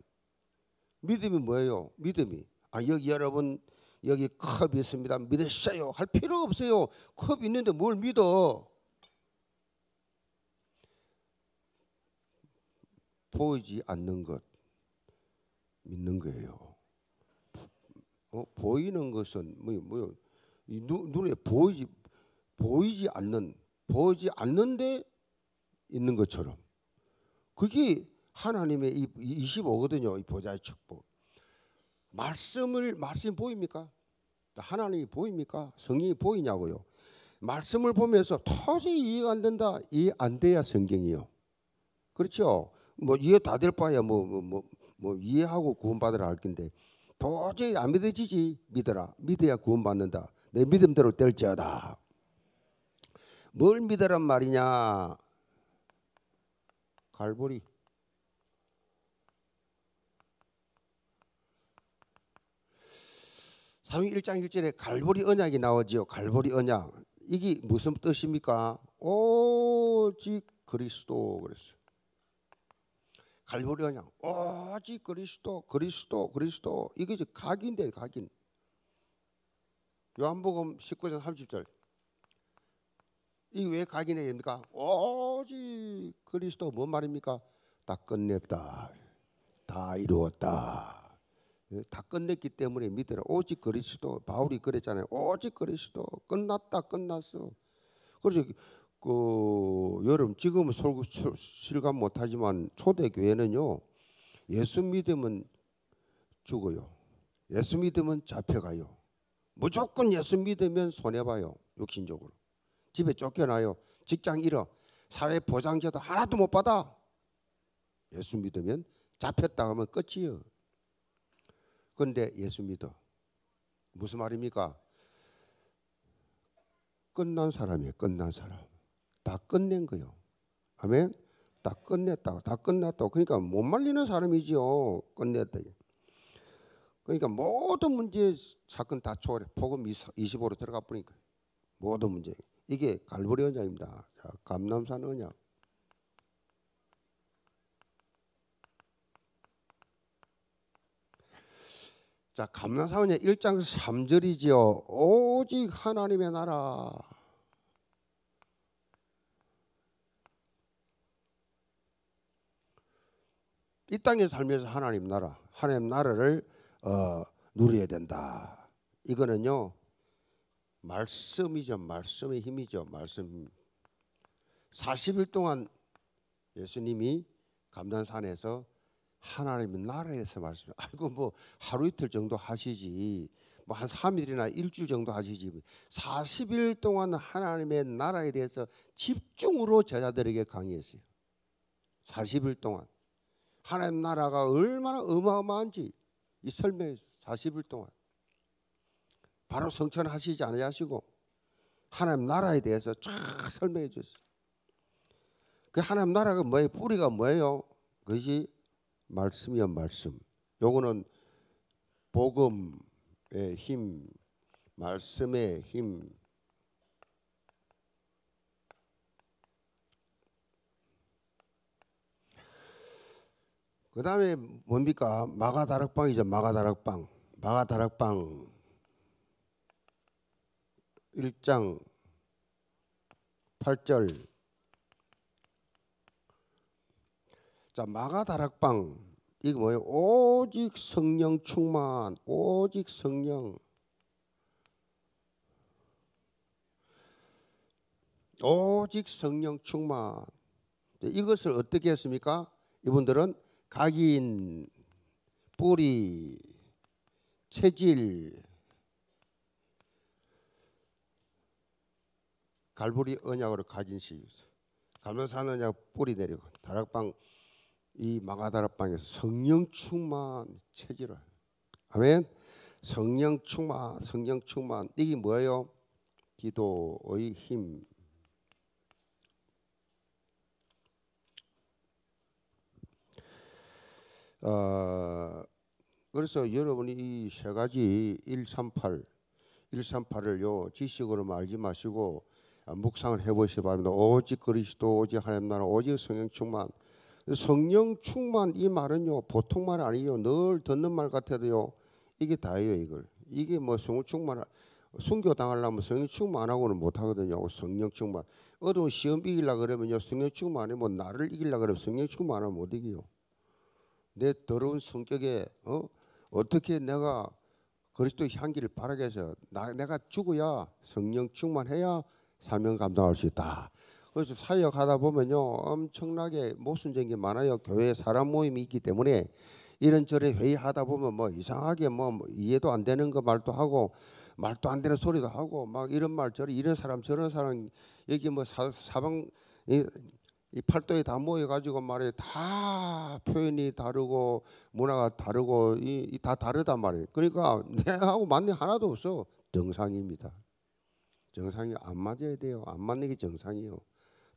믿음이 뭐예요? 믿음이. 아, 여기 여러분 여기 컵이 있습니다. 믿으세요. 할 필요가 없어요. 컵이 있는데 뭘 믿어? 보이지 않는 것 믿는 거예요. 보이는 것은 뭐요? 눈에 보이지 않는데 있는 것처럼. 그게 하나님의 이 25거든요. 이 보좌의 축복. 말씀이 보입니까? 하나님이 보입니까? 성경이 보이냐고요. 말씀을 보면서 도저히 이해가 안 된다. 이해 안 돼야 성경이요. 그렇죠? 뭐 이해 다 될 바야 뭐 이해하고 구원받으라 할 건데 도저히 안 믿어지지. 믿어라. 믿어야 구원받는다. 내 믿음대로 될지어다. 뭘 믿으란 말이냐? 갈보리. 사도행전 1장 1절에 갈보리 언약이 나오지요. 갈보리 언약. 이게 무슨 뜻입니까? 오직 그리스도 그랬어요. 갈보리 언약. 오직 그리스도. 이게 이제 각인데 각인. 요한복음 19장 30절. 이게 왜 각인해야 됩니까? 오직 그리스도. 뭔 말입니까? 다 끝냈다. 다 이루었다. 다 끝냈기 때문에 믿으라. 오직 그리스도. 바울이 그랬잖아요. 오직 그리스도. 끝났다. 끝났어. 그래서 여러분 지금은 실감 못하지만 초대교회는요. 예수 믿으면 죽어요. 예수 믿으면 잡혀가요. 무조건 예수 믿으면 손해봐요. 육신적으로. 집에 쫓겨나요. 직장 잃어. 사회 보장제도 하나도 못 받아. 예수 믿으면 잡혔다 하면 끝이에요. 그런데 예수 믿어. 무슨 말입니까? 끝난 사람이에요. 끝난 사람. 다 끝낸 거예요. 아멘? 다 끝냈다고. 다 끝났다고. 그러니까 못 말리는 사람이지요. 끝냈다. 그러니까 모든 문제 사건 다 초월해. 복음 25로 들어가 보니까 모든 문제. 이게 갈보리 언약입니다. 자, 감람산 언약. 자, 감람산 언약 1장 3절이지요. 오직 하나님의 나라. 이 땅에 살면서 하나님 나라, 하나님 나라를 누려야 된다. 이거는요. 말씀이죠. 말씀의 힘이죠. 말씀. 40일 동안 예수님이 감람산에서 하나님의 나라에서 말씀. 아이고 뭐 하루 이틀 정도 하시지. 뭐 한 3일이나 일주일 정도 하시지. 40일 동안 하나님의 나라에 대해서 집중으로 제자들에게 강의했어요. 40일 동안. 하나님 나라가 얼마나 어마어마한지 이 설명이 40일 동안. 바로 성천하시지 않으시고 하나님 나라에 대해서 쫙 설명해 주셨어요. 그 하나님 나라가 뭐예요? 뿌리가 뭐예요? 그것이 말씀이요. 말씀. 요거는 복음의 힘, 말씀의 힘. 그 다음에 뭡니까? 마가다락방이죠. 마가다락방. 마가다락방. 1장 8절. 자, 마가다락방. 이거 뭐예요? 오직 성령 충만. 오직 성령. 오직 성령 충만. 이것을 어떻게 했습니까? 이분들은 각인, 뿌리, 체질, 갈보리 언약으로 가진 시, 감람산 언약 뿌리 내리고 다락방 이 마가다락방에서 성령 충만 체질화. 아멘. 성령 충만, 성령 충만. 이게 뭐예요? 기도의 힘. 그래서 여러분이 이 세 가지 138을 지식으로 알지 마시고 묵상을 해보시기 바랍니다. 오직 그리스도, 오직 하나님 나라, 오직 성령 충만. 성령 충만 이 말은요 보통 말 아니에요. 늘 듣는 말 같아도요 이게 다예요. 이걸 이게 뭐 성령 충만 순교 당하려면 성령 충만하고는 못 하거든요. 성령 충만 어두운 시험 이기려 그러면요 성령 충만이 뭐 나를 이기려 그러면 성령 충만하면 못 이기요. 내 더러운 성격에 어떻게 내가 그리스도의 향기를 바라게 해서 내가 죽어야 성령 충만해야 사명 감당할 수 있다. 그래서 사역하다 보면요 엄청나게 모순적인 게 많아요. 교회에 사람 모임이 있기 때문에 이런저런 회의하다 보면 뭐 이상하게 뭐 이해도 안 되는 거 말도 하고 말도 안 되는 소리도 하고 막 이런 말 저런 이런 사람 저런 사람 여기 뭐 사방 이 팔도에 다 모여가지고 말이에요. 다 표현이 다르고 문화가 다르고 이 다 다르단 말이에요. 그러니까 내하고 맞는 게 하나도 없어. 정상입니다. 정상이 안 맞아야 돼요. 안 맞는 게 정상이에요.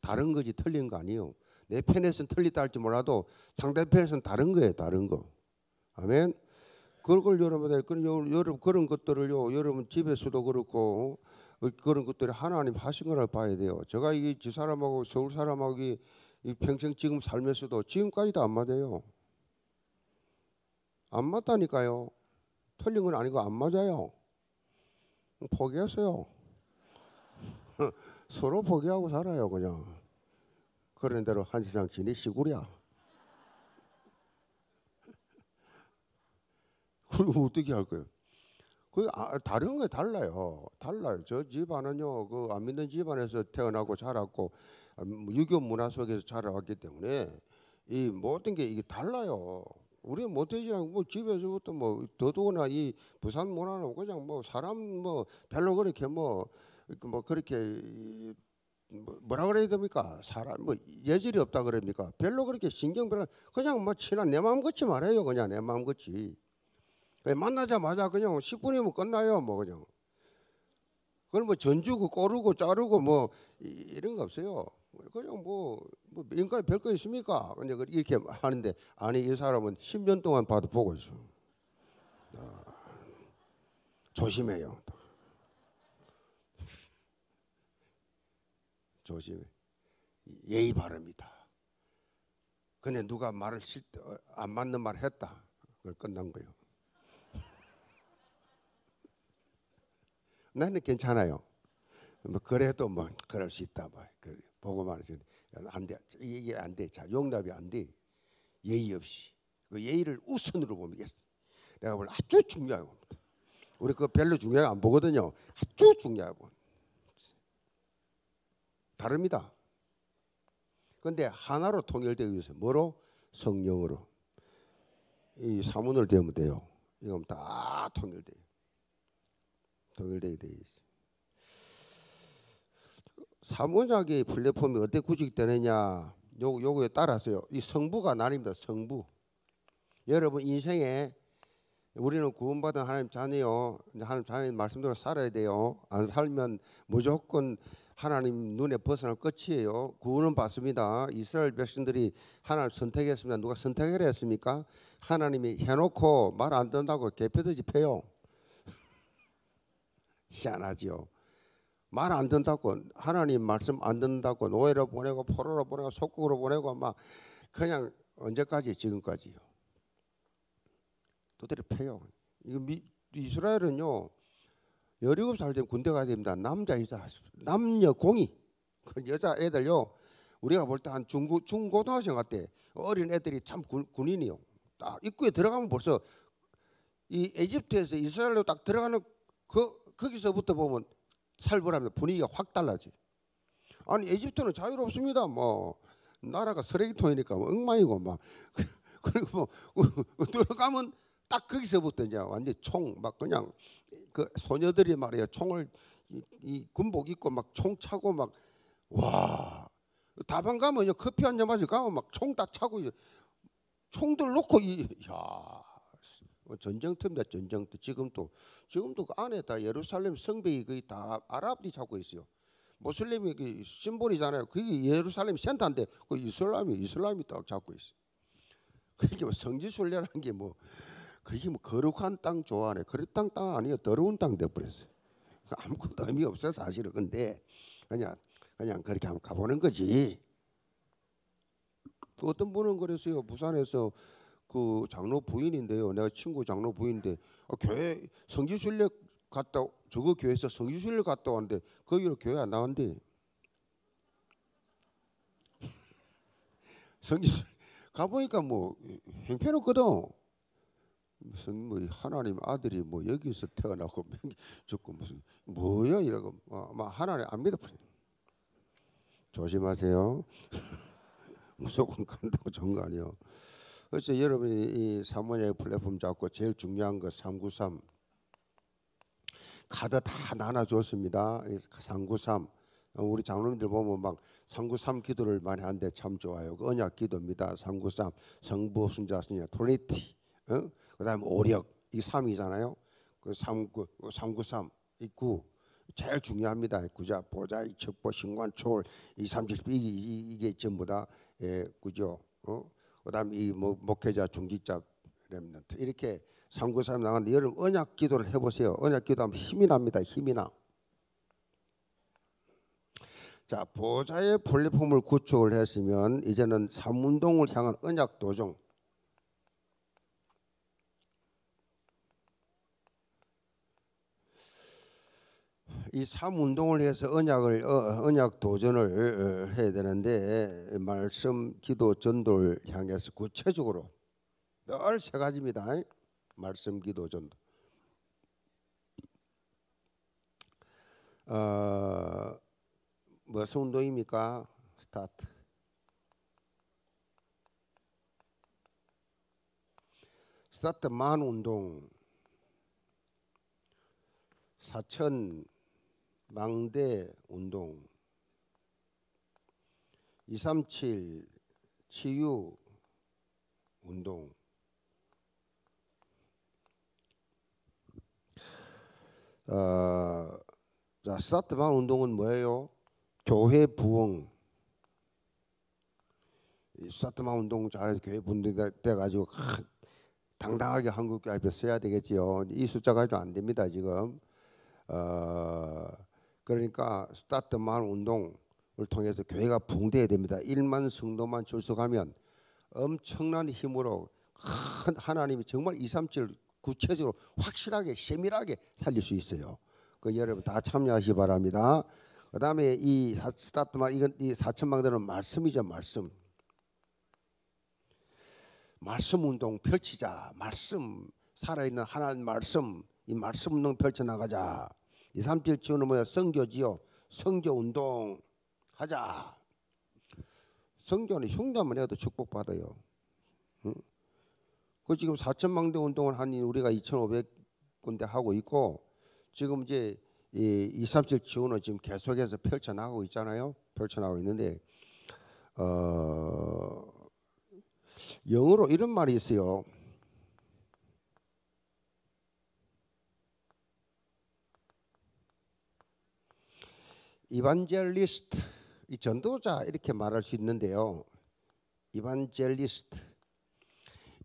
다른 거지 틀린 거 아니에요. 내 편에서는 틀리다 할지 몰라도 상대편에서는 다른 거예요. 다른 거. 아멘. 그걸 여러분들 그런 것들을요. 여러분 집에서도 그렇고 그런 것들이 하나님 하신 거를 봐야 돼요. 제가 이 지 사람하고 서울 사람하고 이 평생 지금 살면서도 지금까지도 안 맞아요. 안 맞다니까요. 틀린 건 아니고 안 맞아요. 포기했어요. 서로 포기하고 살아요. 그냥 그런 대로 한 세상 지니 시구리야. 그리고 어떻게 할 거예요? 그 다른 게 달라요. 달라요. 저 집안은요, 그 안 믿는 집안에서 태어나고 자랐고 유교 문화 속에서 자라왔기 때문에 이 모든 게 이게 달라요. 우리 모태신앙 뭐 집에서부터 뭐 더더구나 이 부산 문화는 그냥 뭐 사람 뭐 별로 그렇게 뭐 그렇게 뭐라 그래야 됩니까? 사람 뭐 예절이 없다 그럽니까? 별로 그렇게 신경 별로 그냥 뭐 친한 내 마음 같이 말해요. 그냥 내 마음 같이. 만나자마자 그냥 10분이면 끝나요. 뭐 그냥 그럼 뭐 전주고 꼬르고 자르고 뭐 이런 거 없어요. 그냥 뭐 인간이 별거 있습니까? 그냥 이렇게 하는데 아니 이 사람은 10년 동안 봐도 보고 있어. 조심해요. 조심해. 예의 바릅니다. 근데 누가 말을 안 맞는 말 했다. 그걸 끝난 거예요. 나는 괜찮아요. 뭐 그래도 뭐 그럴 수 있다 뭐. 보고만 해서 안 돼. 이게 안 돼. 자, 용납이 안 돼. 예의 없이. 그 예의를 우선으로 봅니다. 내가 볼 아주 중요해요. 우리 그 별로 중요하게 안 보거든요. 아주 중요하고. 다릅니다. 근데 하나로 통일되기 위해서 뭐로? 성령으로. 이 사문을 되면 돼요. 이건 다 통일돼요. 통일되게 되어 있어요. 사모작의 플랫폼이 어떻게 구축되느냐 요거에 따라서요. 이 성부가 나뉩니다. 성부. 여러분 인생에 우리는 구원받은 하나님 자녀요. 하나님 자녀의 말씀대로 살아야 돼요. 안 살면 무조건 하나님 눈에 벗어날 끝이에요. 구원은 받습니다. 이스라엘 백성들이 하나님 선택했습니다. 누가 선택을 했습니까? 하나님이 해놓고 말 안 듣는다고 개패듯이 패요. 희한하지요. 말 안 듣는다고 하나님 말씀 안 듣는다고 노예로 보내고 포로로 보내고 속국으로 보내고 막 그냥 언제까지 지금까지요. 도대체 패요. 이스라엘은요 17살 되면 군대 가야 됩니다. 남자 여자 남녀 공이 그 여자 애들요 우리가 볼 때 한 중고등학생 같아. 어린 애들이 참 군인이요. 딱 입구에 들어가면 벌써 이 이집트에서 이스라엘로 딱 들어가는 그 거기서부터 보면 살벌하면 분위기가 확 달라지. 아니 이집트는 자유롭습니다. 뭐 나라가 쓰레기통이니까 뭐 엉망이고 막 그리고 뭐 들어가면 딱 거기서부터 이제 완전 총 막 그냥 그 소녀들이 말이야 총을 이 군복 입고 막 총 차고 막 와 다방 가면 커피 한 잔 마시고 가면 막 총 다 차고 총들 놓고 이야. 전쟁터입니다. 전쟁터. 지금도 그 안에 다 예루살렘 성벽이 거의 다 아랍이 잡고 있어요. 모슬림이 그 심볼이잖아요. 그게 예루살렘 센터인데 그 이슬람이 딱 잡고 있어요. 그게 뭐 성지순례라는 게 뭐 그게 뭐 거룩한 땅 좋아하네. 거룩한 땅 아니에요. 더러운 땅 돼버렸어요. 아무것도 의미 없어 사실은. 근데 그냥 그렇게 한번 가보는 거지. 그 어떤 분은 그랬어요. 부산에서 그 장로 부인인데요. 내가 친구 장로 부인인데 교회 성지순례 갔다 저거 교회에서 성지순례 갔다 왔는데 거기로 교회 안 나간대. 성지순례 가보니까 뭐 행편없거든. 무슨 뭐 하나님 아들이 뭐 여기서 태어나고 죽고 무슨 뭐야 이러고 막 하나님 안 믿어버려. 조심하세요. 무조건 간다고 좋은 거 아니에요. 그래서 여러분이 이 사모님의 플랫폼 잡고 제일 중요한 거 393 카드 다 나눠줬습니다. 393 우리 장로님들 보면 막 393 기도를 많이 하는데 참 좋아요. 그 언약 기도입니다. 393 성부 순자 순자 트리니티 어? 그다음 오력 이 3이잖아요. 그 393 있고 제일 중요합니다. 구자 보좌의 척보 신관 초월 237 이게 전부 다 예, 그죠? 어? 그다음 이 목회자 중직자 렘넌트 이렇게 393 나가는데 여러분 언약 기도를 해보세요. 언약 기도하면 힘이 납니다. 힘이 나. 자 보좌의 플랫폼을 구축을 했으면 이제는 삼운동을 향한 언약 도정. 이 삼운동을 해서 언약 도전을 해야 되는데 말씀, 기도, 전도를 향해서 구체적으로 늘 세 가지입니다. 말씀, 기도, 전도. 무슨 운동입니까? 스타트. 스타트만 운동. 사천 망대 운동 237 치유 운동 자 스타트만 운동은 뭐예요? 교회 부흥 스타트만 운동 잘해서 교회 분들 돼가지고 당당하게 한국교회 앞에 써야 되겠지요. 이 숫자가 좀 안 됩니다 지금. 그러니까 스타트만 운동을 통해서 교회가 붕대야 됩니다. 1만 성도만 출석하면 엄청난 힘으로 큰 하나님이 정말 237 구체적으로 확실하게 세밀하게 살릴 수 있어요. 그 여러분 다 참여하시기 바랍니다. 그 다음에 이 스타트만 이건 이 4천망대는 말씀이죠. 말씀 운동 펼치자. 말씀 살아있는 하나님 말씀 이 말씀 운동 펼쳐나가자. 237 치유는 뭐야? 성교지요. 성교 운동 하자. 성교는 흉내만 해도 축복받아요. 응? 그 지금 4천망대 운동을 한 우리가 2,500군데 하고 있고 지금 이제 이 237 치유는 지금 계속해서 펼쳐나가고 있잖아요. 펼쳐나가고 있는데 영어로 이런 말이 있어요. 이반젤리스트, 이 전도자 이렇게 말할 수 있는데요.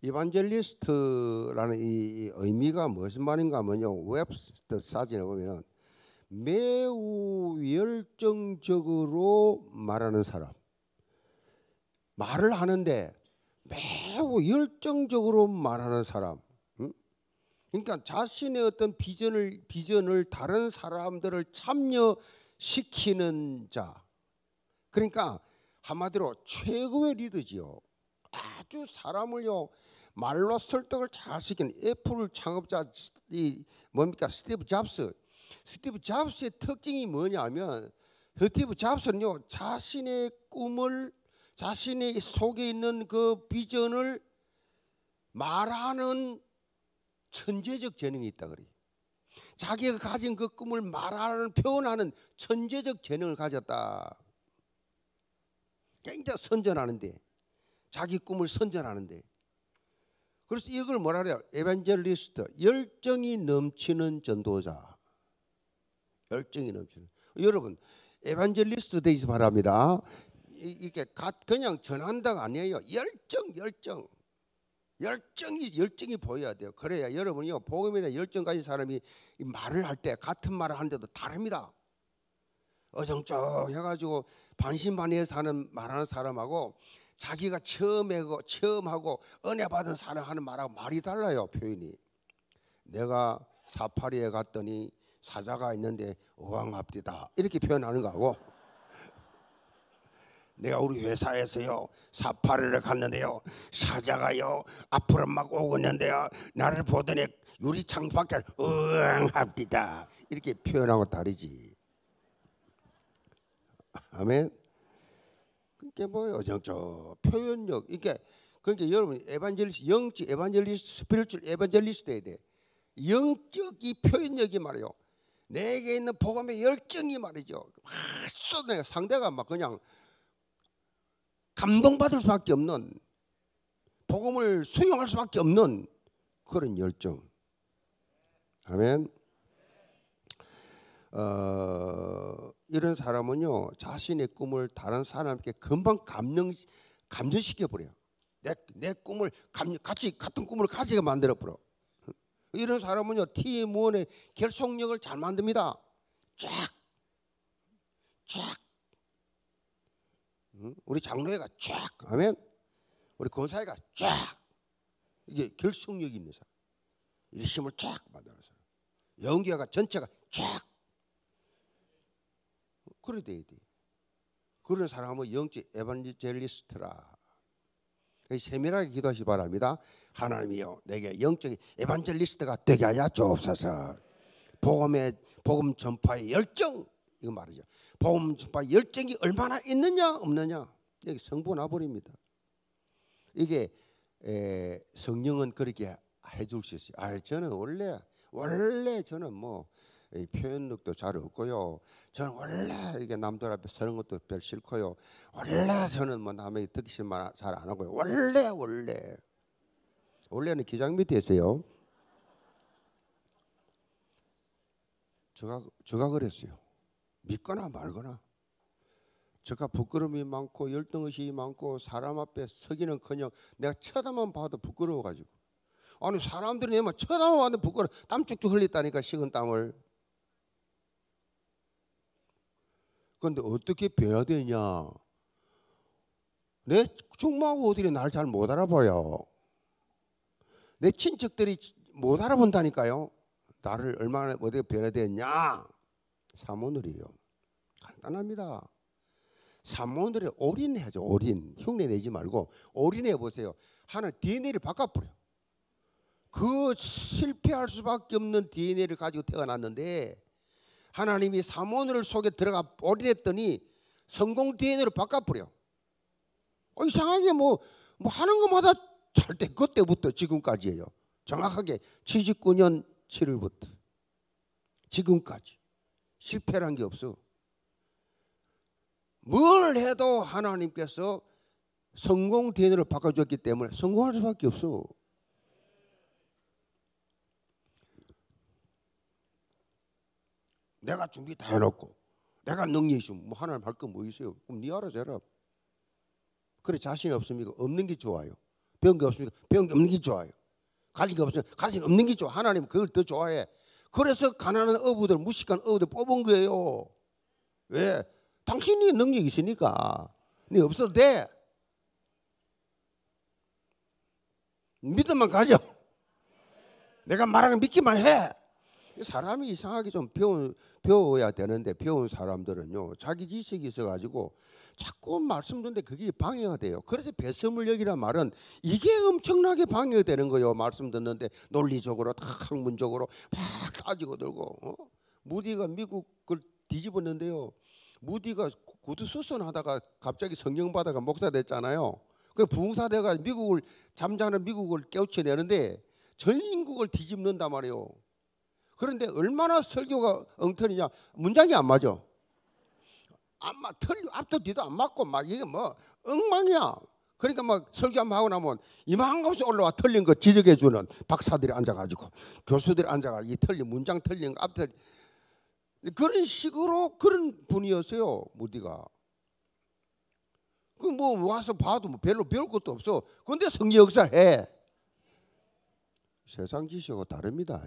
이반젤리스트라는 이 의미가 무슨 말인가 하면요. 웹스터 사진에 보면은 매우 열정적으로 말하는 사람. 말을 하는데 매우 열정적으로 말하는 사람. 그러니까 자신의 어떤 비전을 다른 사람들을 참여 시키는 자. 그러니까 한마디로 최고의 리더지요. 아주 사람을요 말로 설득을 잘 시키는 애플 창업자 이 뭡니까 스티브 잡스. 스티브 잡스의 특징이 뭐냐면 스티브 잡스는요 자신의 꿈을 자신의 속에 있는 그 비전을 말하는 천재적 재능이 있다 그래요. 자기가 가진 그 꿈을 말하는 표현하는 천재적 재능을 가졌다. 굉장히 선전하는데 자기 꿈을 선전하는데 그래서 이걸 뭐라 그래요? 에반젤리스트 열정이 넘치는 전도자. 열정이 넘치는 여러분 에반젤리스트 되시기 바랍니다. 이게 그냥 전한다가 아니에요. 열정 열정이 보여야 돼요. 그래야 여러분이요 복음에 대한 열정 가진 사람이 말을 할 때 같은 말을 하는데도 다릅니다. 어정쩡 해가지고 반신반의해서 말하는 사람하고 자기가 처음 하고 은혜 받은 사랑하는 말하고 말이 달라요, 표현이. 내가 사파리에 갔더니 사자가 있는데 어항합디다, 이렇게 표현하는 거하고, 내가 우리 회사에서요 사파리를 갔는데요 사자가요 앞으로 막 오고 있는데요 나를 보더니 유리창 밖에 어항합디다, 이렇게 표현하고 다르지. 아멘. 그게 뭐예요? 어정쩡 표현력. 이게 그러니까 여러분 에반젤리스트, 영적 에반젤리스트, 스피리추얼 에반젤리스트 돼야 돼. 영적 이 표현력이 말이요, 내게 있는 복음의 열정이 말이죠, 막 쏟아내. 상대가 막 그냥 감동받을 수밖에 없는, 복음을 수용할 수밖에 없는 그런 열정. 아멘. 이런 사람은요 자신의 꿈을 다른 사람에게 금방 감전시켜 버려요. 내 꿈을 같은 꿈을 가지게 만들어 버려. 이런 사람은요 팀원의 결속력을 잘 만듭니다. 쫙. 우리 장로회가 쫙. 아멘. 우리 권사회가 쫙. 이게 결속력이 있는 사람. 일심을 쫙 만들어서 예원교회가 전체가 쫙. 그래 돼야 돼. 그런 사람은 영적 에반젤리스트라. 세밀하게 기도하시기 바랍니다. 하나님이여, 내게 영적 에반젤리스트가 되게 하여 주옵소서. 복음 전파의 열정, 이거 말이죠. 복음 전파의 열정이 얼마나 있느냐 없느냐, 여기 성부 나버립니다. 이게 성령은 그렇게 해줄 수 있어요. 저는 원래 저는 뭐 이 표현력도 잘 없고요. 저는 원래 이렇게 남들 앞에 서는 것도 별 싫고요. 원래 저는 뭐 남의 듣기 싫은 말 잘 안 하고요. 원래는 기장 밑에 있어요. 제가 그랬어요. 믿거나 말거나. 제가 부끄러움이 많고 열등의식이 많고 사람 앞에 서기는커녕 내가 쳐다만 봐도 부끄러워가지고. 아니 사람들이 내만 쳐다만 봐도 부끄러워. 땀 쭉쭉 흘렸다니까, 식은 땀을. 근데 어떻게 변화되냐? 내 중마고들이 날 잘 못 알아봐요. 내 친척들이 못 알아본다니까요. 나를 얼마나 어떻게 변화되었냐? 사모늘이에요. 간단합니다. 사모늘이 올인해야죠. 올인. 흉내 내지 말고 올인해 보세요. 하나 DNA를 바꿔버려. 그 실패할 수밖에 없는 DNA를 가지고 태어났는데 하나님이 사모늘 속에 들어가 올인했더니 성공 DNA로 바꿔버려. 이상하게 뭐 하는 것마다 잘 돼. 그때부터 지금까지예요. 정확하게 79년 7월부터 지금까지 실패란 게 없어. 뭘 해도 하나님께서 성공 DNA로 바꿔줬기 때문에 성공할 수밖에 없어. 내가 준비 다 해놓고 내가 능력이 좀 뭐 하나님 할 거 뭐 있어요? 그럼 네 알아서 해라. 그래, 자신이 없습니까? 없는 게 좋아요. 배운 게 없습니까? 배운 게 없는 게 좋아요. 가진 게 없습니까? 가진 게 없는 게 좋아. 하나님 그걸 더 좋아해. 그래서 가난한 어부들, 무식한 어부들 뽑은 거예요. 왜? 당신이 능력이 있으니까. 네 없어도 돼. 믿음만 가져. 내가 말하는 믿기만 해. 사람이 이상하게 좀 배워야 되는데, 배운 사람들은요 자기 지식이 있어가지고 자꾸 말씀 듣는데 그게 방해가 돼요. 그래서 배설물력이란 말은 이게 엄청나게 방해되는 거예요. 말씀 듣는데 논리적으로 다 학문적으로 막 가지고 들고. 무디가 미국 그걸 뒤집었는데요, 무디가 구두 수선하다가 갑자기 성령받아가 목사 됐잖아요. 그 부흥사대가 미국을, 잠자는 미국을 깨우쳐내는데 전 인국을 뒤집는단 말이에요. 그런데 얼마나 설교가 엉터리냐, 문장이 안 맞아. 앞도 뒤도 안 맞고 막 이게 뭐 엉망이야. 그러니까 막 설교 한번 하고 나면 이만한 곳에 올라와 틀린 거 지적해 주는 박사들이 앉아가지고, 교수들이 앉아가지고 이 틀린 문장 틀린 거 앞틀, 그런 식으로 그런 분이었어요, 무디가. 그 뭐 와서 봐도 뭐 별로 배울 것도 없어. 근데 성경 역사해. 세상 지식하고 다릅니다.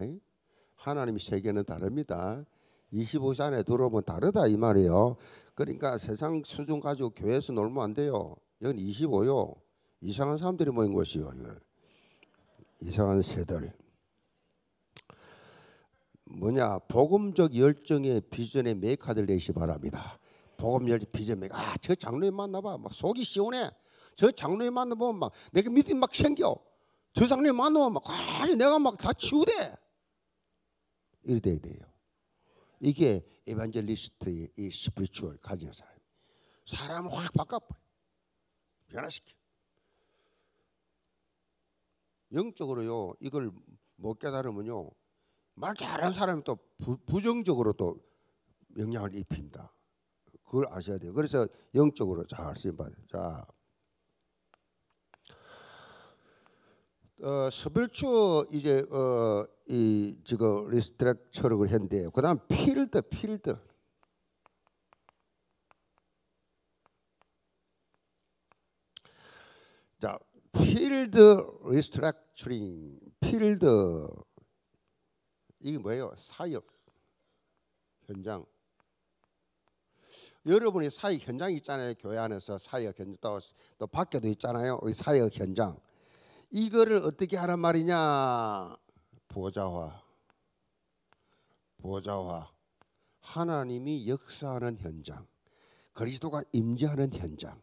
하나님의 세계는 다릅니다. 25세 안에 들어오면 다르다 이 말이에요. 그러니까 세상 수준 가지고 교회에서 놀면 안 돼요. 여긴 25요. 이상한 사람들이 모인 곳이요. 이상한 새들. 뭐냐, 복음적 열정의 비전의 메이커들 되시 바랍니다. 복음 열정 비전 메이커. 아, 저 장로님 만나봐. 막 속이 시원해. 저 장로님 만나보면 막 내가 믿음이 막 생겨. 저 장로님 만나면 막 내가 막 다 치우대. 이래 돼야 돼요. 이게 에반젤리스트의 이 스피리추얼 가진 사람. 사람을 확 바꿔버려. 변화시켜. 영적으로요. 이걸 못 깨달으면요. 말 잘하는 사람이 또 부정적으로 또 영향을 입힙니다. 그걸 아셔야 돼요. 그래서 영적으로 잘 쓰임받아요. 자, 스피리추얼 이제 이 지금 리스트랙 철학을 했는데, 그다음 필드. 자, 필드 리스트랙처링. 필드 이게 뭐예요? 사역 현장. 여러분이 사역 현장 있잖아요. 교회 안에서 사역 현장, 또 밖에도 있잖아요. 사역 현장. 이거를 어떻게 하란 말이냐? 보좌화. 하나님이 역사하는 현장, 그리스도가 임재하는 현장,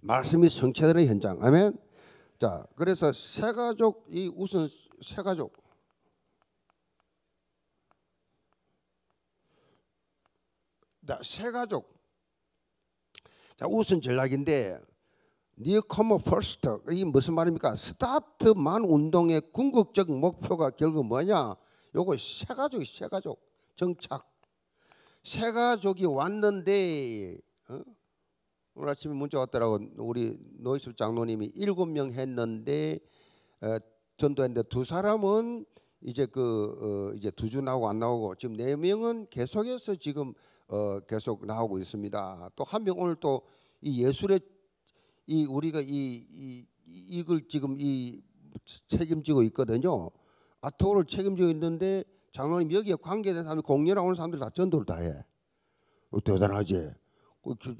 말씀이 성취되는 현장. 아멘. 자, 그래서 새가족, 이 우선 새가족. 자, 새가족. 자, 우선 전략인데 뉴커머 퍼스트. 이게 무슨 말입니까? 스타트만 운동의 궁극적 목표가 결국 뭐냐? 요거 새가족이. 새가족 정착. 새가족이 왔는데 오늘 아침에 문자 왔더라고. 우리 노이섭 장로님이 7명 했는데 전도했는데 2사람은 이제 이제 2주 나오고 안 나오고, 지금 4명은 계속해서 지금 계속 나오고 있습니다. 또 1명 오늘 또 이 예술의 이 우리가 이걸 지금 이 책임지고 있거든요. 아트홀을 책임지고 있는데 장로님 여기에 관계된 사람이 공연하고 오는 사람들 다 전도를 다 해. 대단하지.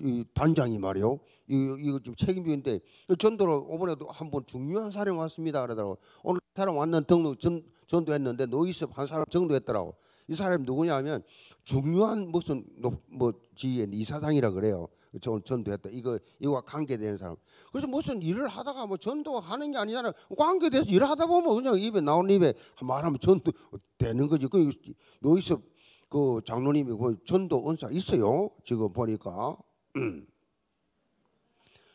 이 단장이 말이요. 이거 지금 책임지는데 전도를 이번에도 한번 중요한 사람 왔습니다. 그러더라고. 오늘 사람 왔는 등록 전도했는데 노이섭 한 사람 전도했더라고. 이 사람이 누구냐면 중요한 무슨 지의 이사장이라 그래요. 전도했다. 이거와 관계되는 사람. 그래서 무슨 일을 하다가 뭐 전도하는 게 아니잖아요. 관계돼서 일을 하다 보면 그냥 입에 나오는 입에 말하면 전도 되는 거지. 그 노이섭 그 장로님이 전도 은사 있어요. 지금 보니까.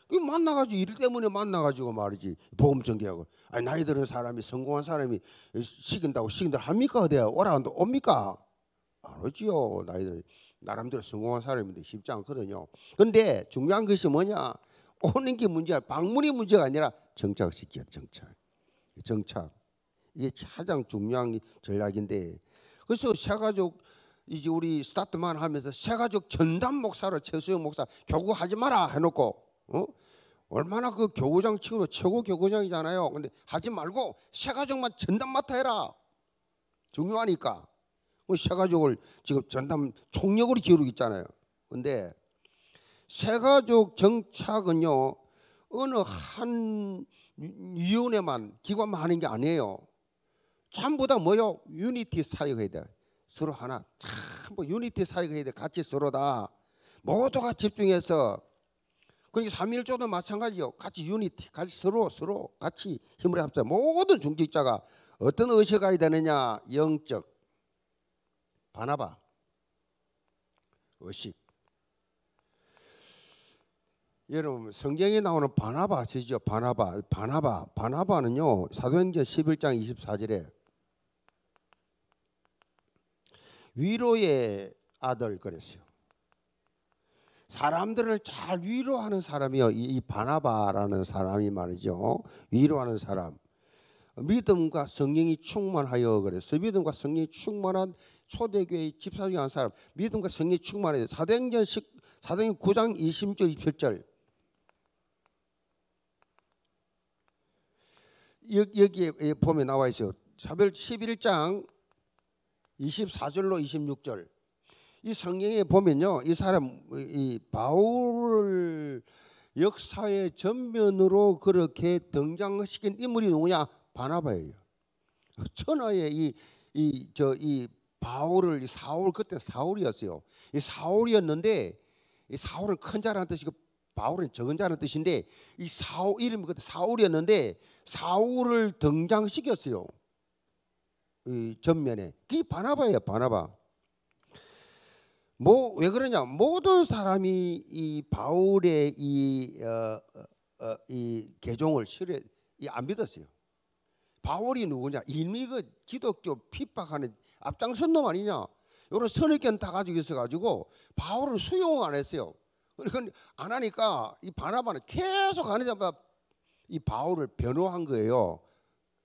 그 만나가지고 일 때문에 만나가지고 말이지 복음 전개하고. 아니 나이 들은 사람이 성공한 사람이 시킨다 합니까? 그래야 오라는데 옵니까? 안 오지요. 나이들 나름대로 성공한 사람인데 쉽지 않거든요. 근데 중요한 것이 뭐냐? 오는 게 문제야. 방문이 문제가 아니라 정착시켜. 정착. 이게 가장 중요한 전략인데, 그래서 새가족 이제 우리 스타트만 하면서 새가족 전담 목사로 최수영 목사 교구 하지 마라 해놓고, 얼마나 그 교구장 치고도 최고 교구장이잖아요. 근데 하지 말고 새가족만 전담 맡아 해라. 중요하니까. 새가족을 지금 전담 총력으로 기울이고 있잖아요. 근데 새가족 정착은요, 어느 한 위원회만 기관만 하는 게 아니에요. 전부 다 뭐요? 유니티 사역해야 돼. 서로 하나. 참 유니티 사역해야 돼. 같이 서로 다 모두가 집중해서. 그러니까 3.1조도 마찬가지요. 같이 유니티, 같이 서로 같이 힘을 합쳐. 모든 중직자가 어떤 의식가야 되느냐? 영적 바나바 의식. 여러분 성경에 나오는 바나바 아시죠? 바나바는요 사도행전 11장 24절에 위로의 아들 그랬어요. 사람들을 잘 위로하는 사람이요. 이 바나바라는 사람이 말이죠. 위로하는 사람. 믿음과 성령이 충만하여 그랬어요. 믿음과 성령이 충만한 초대교회의 집사 중에 한 사람. 믿음과 성령이 충만해요. 사도행전 9장 20절 27절. 여기에 보면 나와 있어요. 사도행전 11장 24절로 26절. 이 성경에 보면요, 이 사람 이 바울을 역사의 전면으로 그렇게 등장시킨 인물이 누구냐? 바나바예요. 천하의 이 바울을 사울, 그때 사울이었어요. 이 사울이었는데 이 사울은 큰 자라는 뜻이고 바울은 적은 자라는 뜻인데 이 사울 이름이 그때 사울이었는데 사울을 등장시켰어요. 이 전면에 그게 바나바예요. 바나바. 뭐 왜 그러냐? 모든 사람이 이 바울의 이 개종을 실에 안 믿었어요. 바울이 누구냐? 이미 그 기독교 핍박하는 앞장선 놈 아니냐? 요런 선입견 다 가지고 있어가지고 바울을 수용 안 했어요. 그러니까 안 하니까 이 바나바는 계속 안 하자마자 이 바울을 변호한 거예요.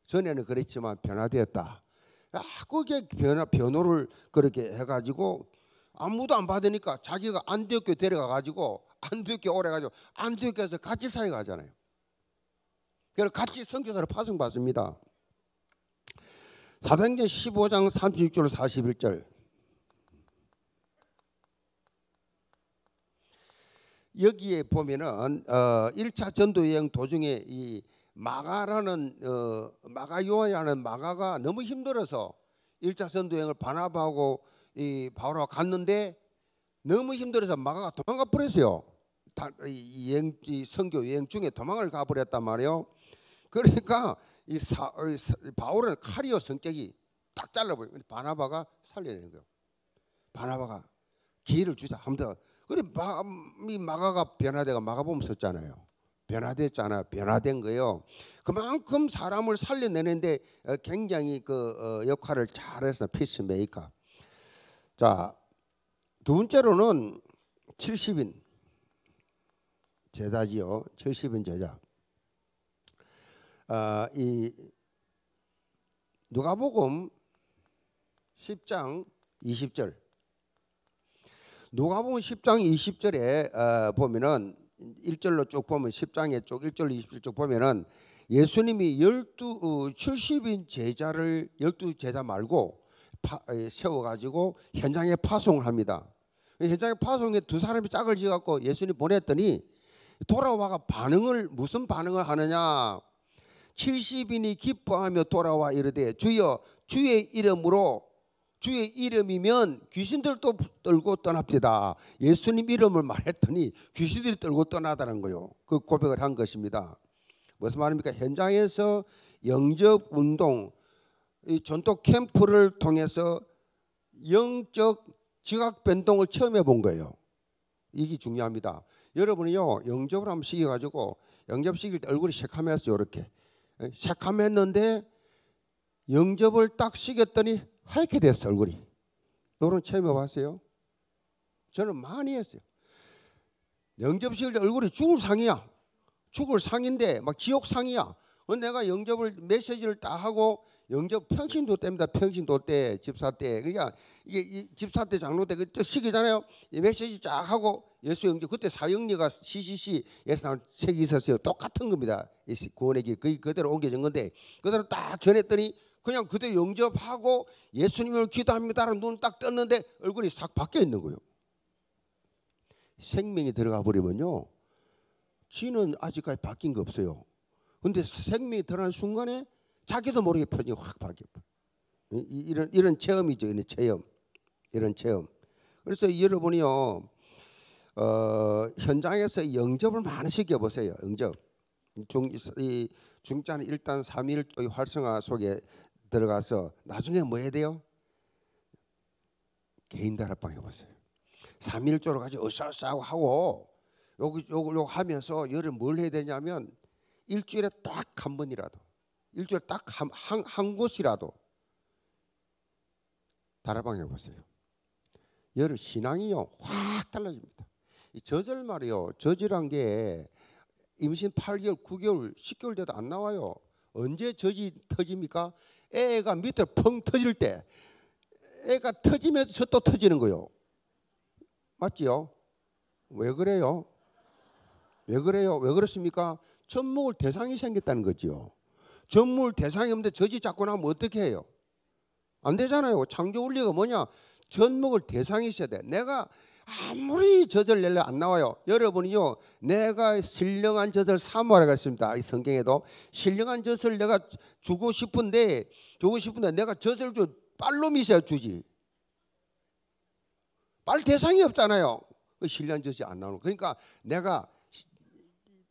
전에는 그랬지만 변화되었다. 그게 변호를 그렇게 해가지고 아무도 안 받으니까 자기가 안디옥교 데려가가지고 안디옥교 오래가지고 안디옥교에서 같이 사역하잖아요. 그래서 같이 선교사를 파송받습니다. 사도행전 15장 36절 41절. 여기에 보면은 1차 전도 여행 도중에 이 마가라는 마가 요한이라는 마가가 너무 힘들어서 1차 전도 여행을 바나바하고 이 바울하고 갔는데 너무 힘들어서 마가가 도망가 버렸어요. 이 선교 여행 중에 도망을 가버렸단 말이에요. 그러니까 이 바울은 칼이요 성격이 딱 잘라버려요. 바나바가 살려내는 거예요. 바나바가 기회를 주자. 아무튼 그래 마가가 변화돼가 마가복음 썼잖아요. 변화됐잖아요. 변화된 거예요. 그만큼 사람을 살려내는데 굉장히 그 역할을 잘해서 피스메이커. 자, 두 번째로는 70인 제자지요. 70인 제자. 이 누가복음 10장 20절. 누가복음 10장 20절에 보면은 1절로 쭉 보면 10장에 쭉 1절로 20절 쭉 보면은 예수님이 70인 제자를 12제자 말고 세워가지고 현장에 파송을 합니다. 현장에 파송에 두 사람이 짝을 지어갖고 예수님 보냈더니 돌아와가 반응을 무슨 반응을 하느냐? 70인이 기뻐하며 돌아와 이르되 주여 주의 이름으로 주의 이름이면 귀신들도 떨고 떠납디다. 예수님 이름을 말했더니 귀신들이 떨고 떠나다는 거요. 그 고백을 한 것입니다. 무슨 말입니까? 현장에서 영접 운동, 이 전도 캠프를 통해서 영적 지각 변동을 체험해 본 거예요. 이게 중요합니다. 여러분이요 영접을 한번 시켜가지고 영접 시킬 때 얼굴이 새카매었어요. 이렇게. 새카맸는데 영접을 딱 시켰더니 하얗게 됐어 얼굴이. 이런 체험해 봤어요? 저는 많이 했어요. 영접 시킬 때 얼굴이 죽을 상이야. 죽을 상인데 막 지옥상이야. 내가 영접을 메시지를 다 하고 영접 평신도 때입니다. 평신도 때 집사 때. 그러니까 이게 집사 때 장로 때 그 시기잖아요. 메시지 쫙 하고 예수 영접 그때 사형리가 CCC 예산 책이 있었어요. 똑같은 겁니다. 구원의 길 거의 그대로 옮겨진 건데 그대로 딱 전했더니 그냥 그대로 영접하고 예수님을 기도합니다라는 눈을 딱 떴는데 얼굴이 싹 바뀌어 있는 거예요. 생명이 들어가 버리면요. 지는 아직까지 바뀐 거 없어요. 근데 생명이 들어간 순간에 자기도 모르게 표정이 확 바뀌어. 이런 체험이죠. 이런 체험. 이런 체험. 그래서 여러분이요. 현장에서 영접을 많이 시켜 보세요. 영접. 중짜는 일단 3.1 활성화 속에 들어가서 나중에 뭐 해야 돼요? 개인 다락방 해 보세요. 3.1조로 같이 으쌰으쌰 하고 요거 하면서 여름 뭘 해야 되냐면 일주일에 딱 한 번이라도 일주일에 딱 한 곳이라도 다락방 해보세요. 여러분 신앙이요 확 달라집니다. 이 저절 말이요 저질한 게 임신 8개월 9개월 10개월 돼도 안 나와요. 언제 저지 터집니까? 애가 밑으로 펑 터질 때 애가 터지면서 또 터지는 거요. 맞지요? 왜 그래요? 왜 그래요? 왜 그렇습니까? 접목을 대상이 생겼다는 거죠. 전물 대상이 없는데 저지 잡고 나면 어떻게 해요? 안 되잖아요. 창조 원리가 뭐냐? 전목을 대상이 있어야 돼. 내가 아무리 젖을 내려 안 나와요. 여러분이요, 내가 신령한 젖을 사모하라고 했습니다. 이 성경에도 신령한 젖을 내가 주고 싶은데 내가 젖을 좀 빨로 미셔야 주지. 빨 대상이 없잖아요. 그 신령한 젖이 안 나오는. 그러니까 내가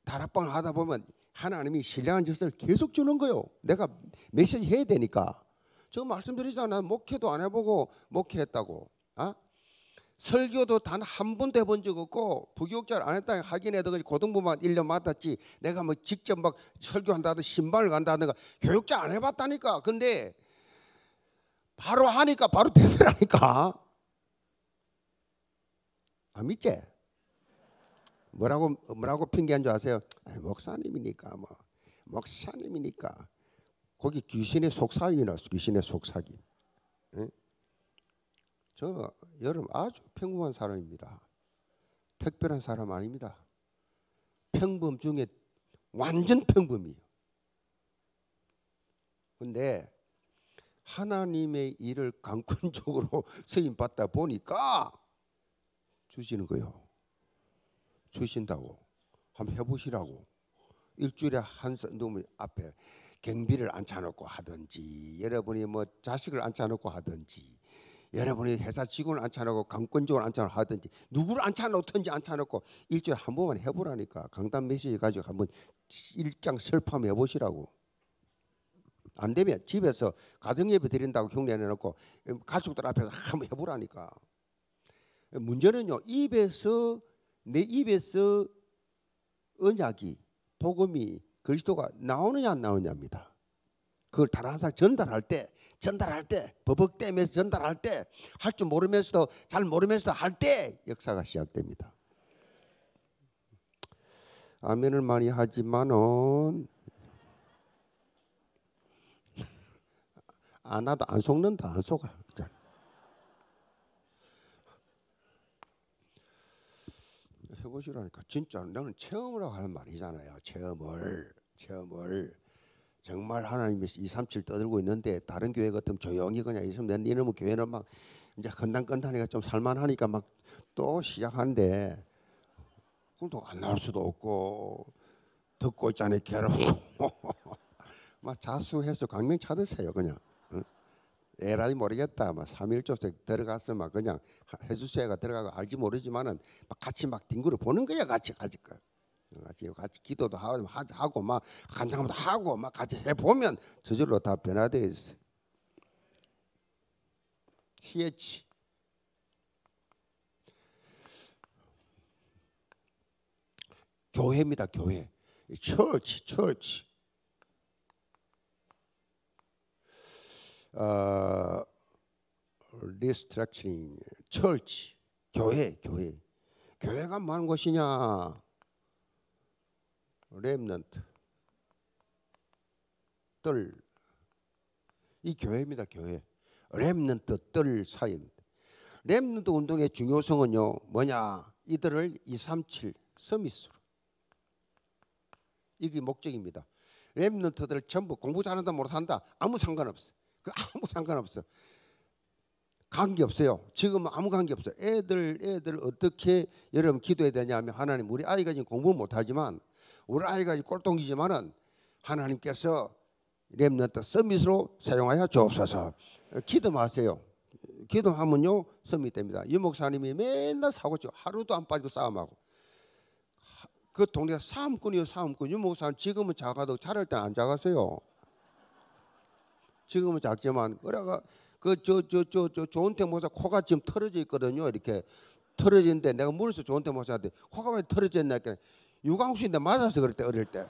다락방을 하다 보면 하나님이 신령한 젖을 계속 주는 거예요. 내가 메시지 해야 되니까. 저 말씀드리잖아요. 목회도 안 해보고 목회했다고. 아? 설교도 단 한 번도 해본 적 없고 부교육자를 안 했다 하긴 해도 고등부만 1년 맡았지. 내가 뭐 직접 막 설교한다든가 신방을 간다든가 교육자 안 해봤다니까. 근데 바로 하니까 바로 되더라니까. 안 믿지? 뭐라고 핑계한 줄 아세요? 아니, 목사님이니까 뭐 목사님이니까. 거기 귀신의 속삭임이 나왔어. 귀신의 속삭임. 응? 저 여러분 아주 평범한 사람입니다. 특별한 사람 아닙니다. 평범 중에 완전 평범이에요. 그런데 하나님의 일을 강권적으로 쓰임받다 보니까 주시는 거예요. 주신다고 한번 해보시라고. 일주일에 한 놈 앞에 경비를 앉혀놓고 하든지, 여러분이 뭐 자식을 앉혀놓고 하든지, 여러분이 회사 직원을 앉혀놓고 강권적으로 앉혀놓고 하든지, 누구를 앉혀놓든지 앉혀놓고 일주일에 한 번만 해보라니까. 강단 메시지 가지고 한번 일장 설파하면 해보시라고. 안 되면 집에서 가정예배 드린다고 흉내내놓고 가족들 앞에서 한번 해보라니까. 문제는요, 내 입에서 언약이, 복음이, 그리스도가 나오느냐 안 나오느냐입니다. 그걸 다른 항상 전달할 때 버벅대면서 전달할 때, 할 줄 모르면서도 잘 모르면서도 할 때 역사가 시작됩니다. 아멘을 많이 하지만은 안 하도 안 속는다. 안 속아. 해보시라니까. 진짜 나는 체험이라고 하는 말이잖아요. 체험을 정말 하나님이 237 떠들고 있는데, 다른 교회 같으면 조용히 그냥 있으면, 이놈의 교회는 막 이제 건당건당하니까 좀 살만하니까 막 또 시작하는데, 그걸 또 안 나올 수도 없고 듣고 있잖아요. 괴롭고 막 자수해서 강명 찾으세요. 그냥 에라이 모르겠다. 막 3일조씩 들어가서 막 그냥 해수세가 들어가고 알지 모르지만은 막 같이 막 뒹굴어 보는 거야. 같이 기도도 하고 막 간장도 하고 막 같이 해 보면 저절로 다 변화돼 있어. CH. 교회입니다. 교회. Church. 리스트럭처링, 철치, 교회. 교회가 뭐 하는 곳이냐? 렘넌트, 뜰. 이 교회입니다. 교회. 렘넌트, 뜰 사역. 렘넌트 운동의 중요성은요, 뭐냐? 이들을 237 서밋으로. 이게 목적입니다. 렘넌트들 전부 공부 잘한다 못한다 아무 상관없어. 아무 상관없어. 관계없어요. 지금은 아무 관계없어. 애들 어떻게 여러분 기도해야 되냐면, 하나님, 우리 아이가 지금 공부 못하지만, 우리 아이가 지금 꼴통이지만은 하나님께서 렘넌트 서밋으로 사용하여 주옵소서. 기도하세요. 기도하면요 서밋됩니다. 유목사님이 맨날 사고치고 하루도 안 빠지고 싸움하고, 그 동네가 싸움꾼이요. 유목사님 지금은 작아도 자랄 때는 안 작았어요. 지금은 작지만, 그래가 그 조은태 목사 코가 지금 털어져 있거든요. 이렇게 털어지는데, 내가 물어서 조은태 목사한테 코가 왜 털어졌냐 했더니, 유광수인데 맞아서 그랬대. 어릴 때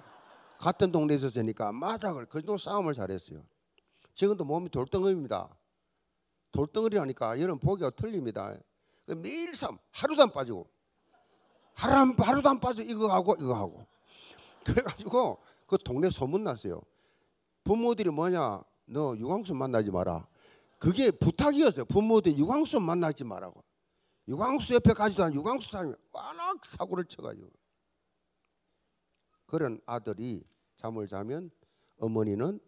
같은 동네에 있었으니까 그래도 싸움을 잘했어요. 지금도 몸이 돌덩어리입니다. 돌덩어리라니까 이런 보기가 틀립니다. 매일 싸움, 하루도 안 빠지고 이거 하고 그래가지고 그 동네 소문났어요. 부모들이 뭐냐, 너 유광수 만나지 마라. 그게 부탁이었어요. 부모들이 유광수 만나지 마라고. 유광수 옆에 가지도 않은 유광수 사람이 워낙 사고를 쳐가지고, 그런 아들이 잠을 자면 어머니는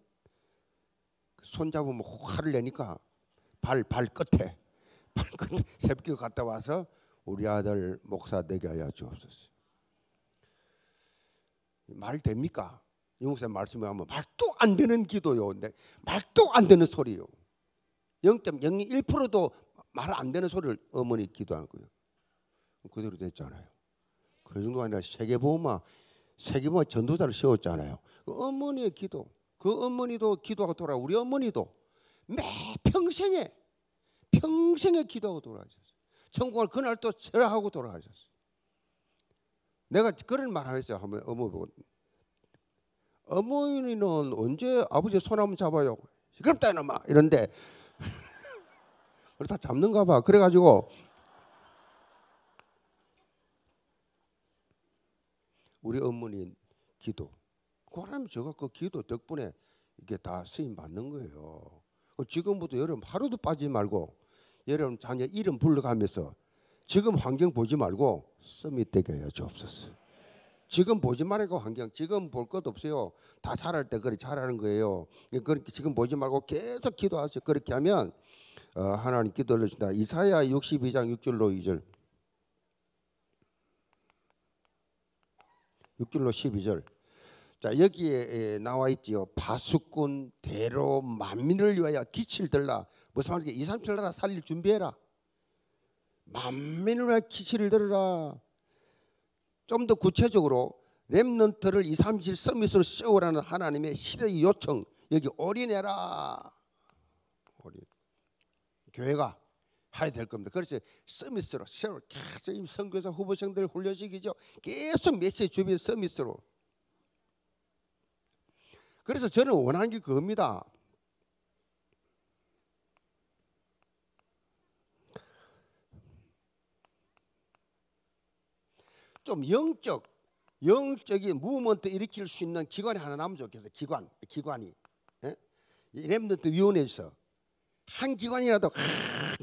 손잡으면 화를 내니까 발 끝에 새벽에 갔다 와서 우리 아들 목사 되게 하여 주옵소서. 말 됩니까? 이 목사님 말씀을 하면 말도 안 되는 기도요. 말도 안 되는 소리요. 0.01%도 말 안 되는 소리를 어머니 기도하고요. 그대로 됐잖아요. 그 정도가 아니라 세계보험아 전도자를 세웠잖아요. 그 어머니의 기도. 그 어머니도 기도하고 돌아와. 우리 어머니도 매 평생에 기도하고 돌아가셨어요. 천국을 그날도 절하고 돌아가셨어요. 내가 그런 말 하였어요. 한번 어머니 보고. 어머니는 언제 아버지 손 한번 잡아요. 시끄럽다 이놈아. 이런데 우리 다 잡는가 봐. 그래가지고 우리 어머니 기도. 그러면 제가 그 기도 덕분에 이게 다 쓰임 받는 거예요. 지금부터 여러분 하루도 빠지지 말고 여러분 자녀 이름 불러가면서 지금 환경 보지 말고 썸이 되게 해야 주옵소서. 지금 보지 말고 환경 지금 볼 것 없어요. 다 자랄 때 그렇게 자라는 거예요. 그렇게 지금 보지 말고 계속 기도하세요. 그렇게 하면 하나님 기도 올려준다. 이사야 62장 6절로 2절 6절로 12절. 자, 여기에 나와 있지요. 파수꾼 대로 만민을 위하여 기치를 들라. 무슨 말이야? 2, 3천 나라 살릴 준비해라. 만민을 위하여 기치를 들으라. 좀 더 구체적으로 렘넌트를 2, 3실 서밋으로 세우라는 하나님의 시대의 요청. 여기 올인해라. 올인. 교회가 해야 될 겁니다. 그래서 서밋으로 세월 계속 선교사 후보생들 훈련시키죠. 계속 메시지 주변 서밋으로. 그래서 저는 원하는 게 그겁니다. 좀 영적인 무브먼트 일으킬 수 있는 기관이 하나 남으면 좋겠어요. 기관이. 렘넌트 위원회에서 한 기관이라도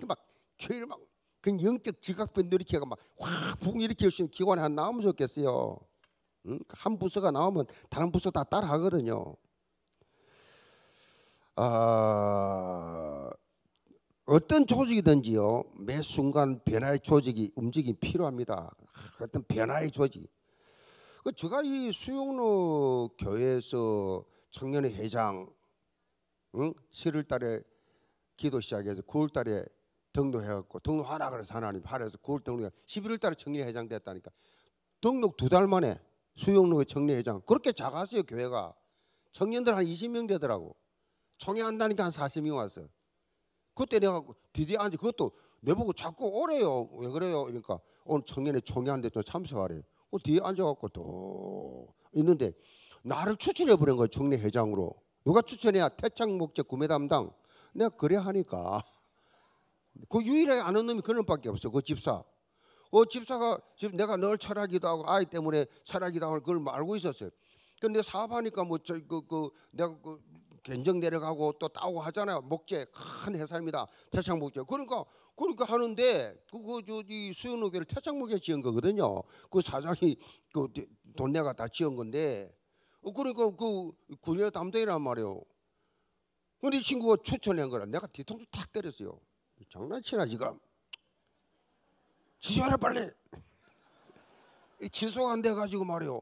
막 교회를 막 그냥 영적 지각변도 일으키고 막 확 붕 일으킬 수 있는 기관이 하나 나오면 좋겠어요. 한 부서가 나오면 다른 부서 다 따라하거든요. 어떤 조직이든지요 매 순간 변화의 조직이 움직임이 필요합니다. 어떤 변화의 조직. 제가 이 수영로 교회에서 청년의 회장 7월달에 기도 시작해서 9월달에 등록해갖고 등록하라 그래서 하나님 하라서 9월 등록해 11월달에 청년 회장 됐다니까 등록 2달 만에 수영로의 청년 회장. 그렇게 작았어요 교회가. 청년들 한 20명 되더라고. 총회한다니까 한 40명 왔어. 그때 내가 드디어 앉아. 그것도 내보고 자꾸 오래요. 왜 그래요? 그러니까 오늘 청년의 총회한데 또 참석하래요. 뒤에 앉아갖고 또 있는데 나를 추천해버린 거예요. 청년 회장으로. 누가 추천해야? 태창 목재 구매 담당. 내가 그래 하니까 그 유일하게 아는 놈이 그 놈밖에 없어. 그 집사. 집사가 지금 내가 늘 철학기도 하고 아이 때문에 철학기도 하고 그걸 알고 있었어요. 근데 사업하니까 뭐 내가 견적 내려가고 또 따고 하잖아요. 목재 큰 회사입니다. 태창 목재. 그러니까 하는데 이 수영로교를 태창 목재 지은 거거든요. 그 사장이 그 돈 내가 다 지은 건데 그러니까 그 군의 담당이란 말이에요. 근데 이 친구가 추천한 거라 내가 뒤통수 탁 때렸어요. 장난치나 지금. 취소하라 빨리. 취소가 안 돼가지고 말이요.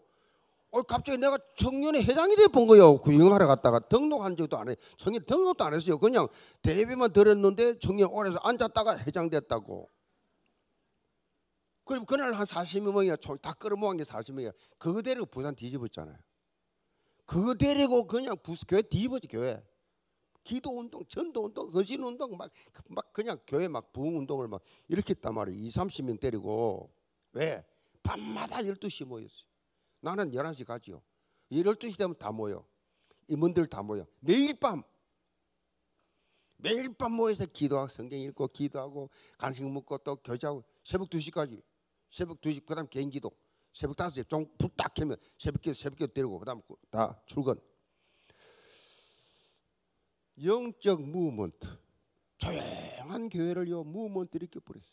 갑자기 내가 청년의 회장이 돼본 거예요. 구형하러 갔다가 등록한 적도 안 해. 청년 등록도 안 했어요. 그냥 대회비만 들었는데 청년 오래서 앉았다가 회장됐다고. 그리고 그날 한 40명이나 다 끌어모은 게 40명이야. 그거 데리고 부산 뒤집었잖아요. 그거 데리고 그냥 교회 뒤집었지 교회. 기도운동, 전도운동, 헌신운동 막 그냥 교회 막 부흥운동을 막 이렇게 했단 말이에요. 2, 30명 데리고. 왜? 밤마다 12시 모였어요. 나는 11시 가지요. 12시 되면 다 모여. 임원들 다 모여. 매일 밤 모여서 기도하고 성경 읽고 기도하고 간식 먹고 또 교제하고 새벽 2시까지. 새벽 2시 그 다음 개인기도. 새벽 5시에 좀 불 딱 켜면 새벽기도 데리고 그 다음 다 출근. 영적 무브먼트. 조용한 교회를요 무브먼트 일으켜버렸어요.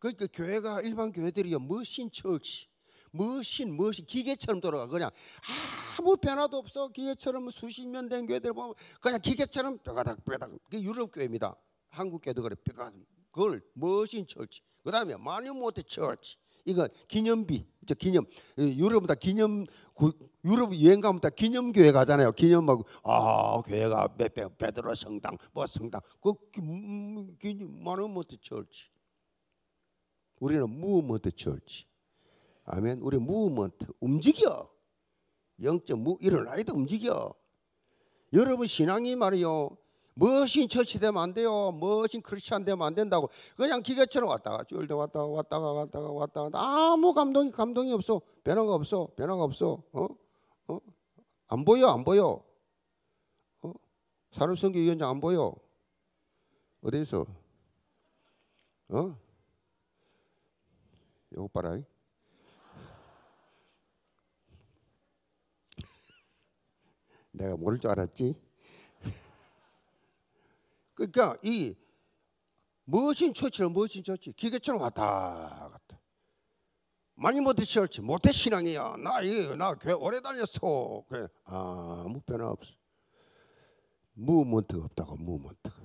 그러니까 교회가 일반 교회들이요 머신 처치 머신 기계처럼 돌아가. 그냥 아무 변화도 없어. 기계처럼 수십 년 된 교회들 보면 그냥 기계처럼 뼈가닥 그 유럽 교회입니다. 한국 교회도 그래. 뼈가닥 그걸 머신 철치. 그 다음에 마니모트 철치. 이건 기념비. 저 기념. 유럽은 다 기념. 유럽 여행 가면 다 기념교회 가잖아요. 기념하고 아 교회가 베드로 성당 뭐 성당. 그 기념 마니모트 철치. 우리는 무브먼트 철치. 아멘. 우리 무브먼트 움직여. 영적 무 일어나이다 움직여. 여러분 신앙이 말이요. 머신 처치 되면 안 돼요. 머신 크리스찬 되면 안 된다고. 그냥 기계처럼 왔다가 쫄다 왔다가 왔다가 왔다가 왔다가 아무 감동이 없어. 변화가 없어. 안 보여. 산업선교위원장 안 보여. 어디서? 요거 봐라. 내가 모를 줄 알았지. 그러니까 이 머신 처치 기계처럼 왔다 갔다. 마니모트 처치 모태 신앙이야. 나 교회 오래 다녔어. 아무 변화 없어. 무브먼트가 없다고. 무브먼트가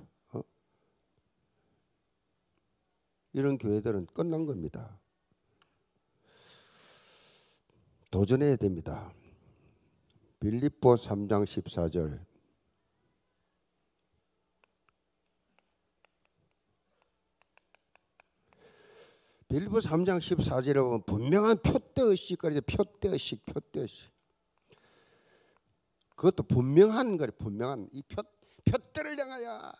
이런 교회들은 끝난 겁니다. 도전해야 됩니다. 빌립보 3장 14절. 빌립보 3장 14절에 보면 분명한 표대의식. 그것도 분명한 거래. 분명한 이 표대를 향하여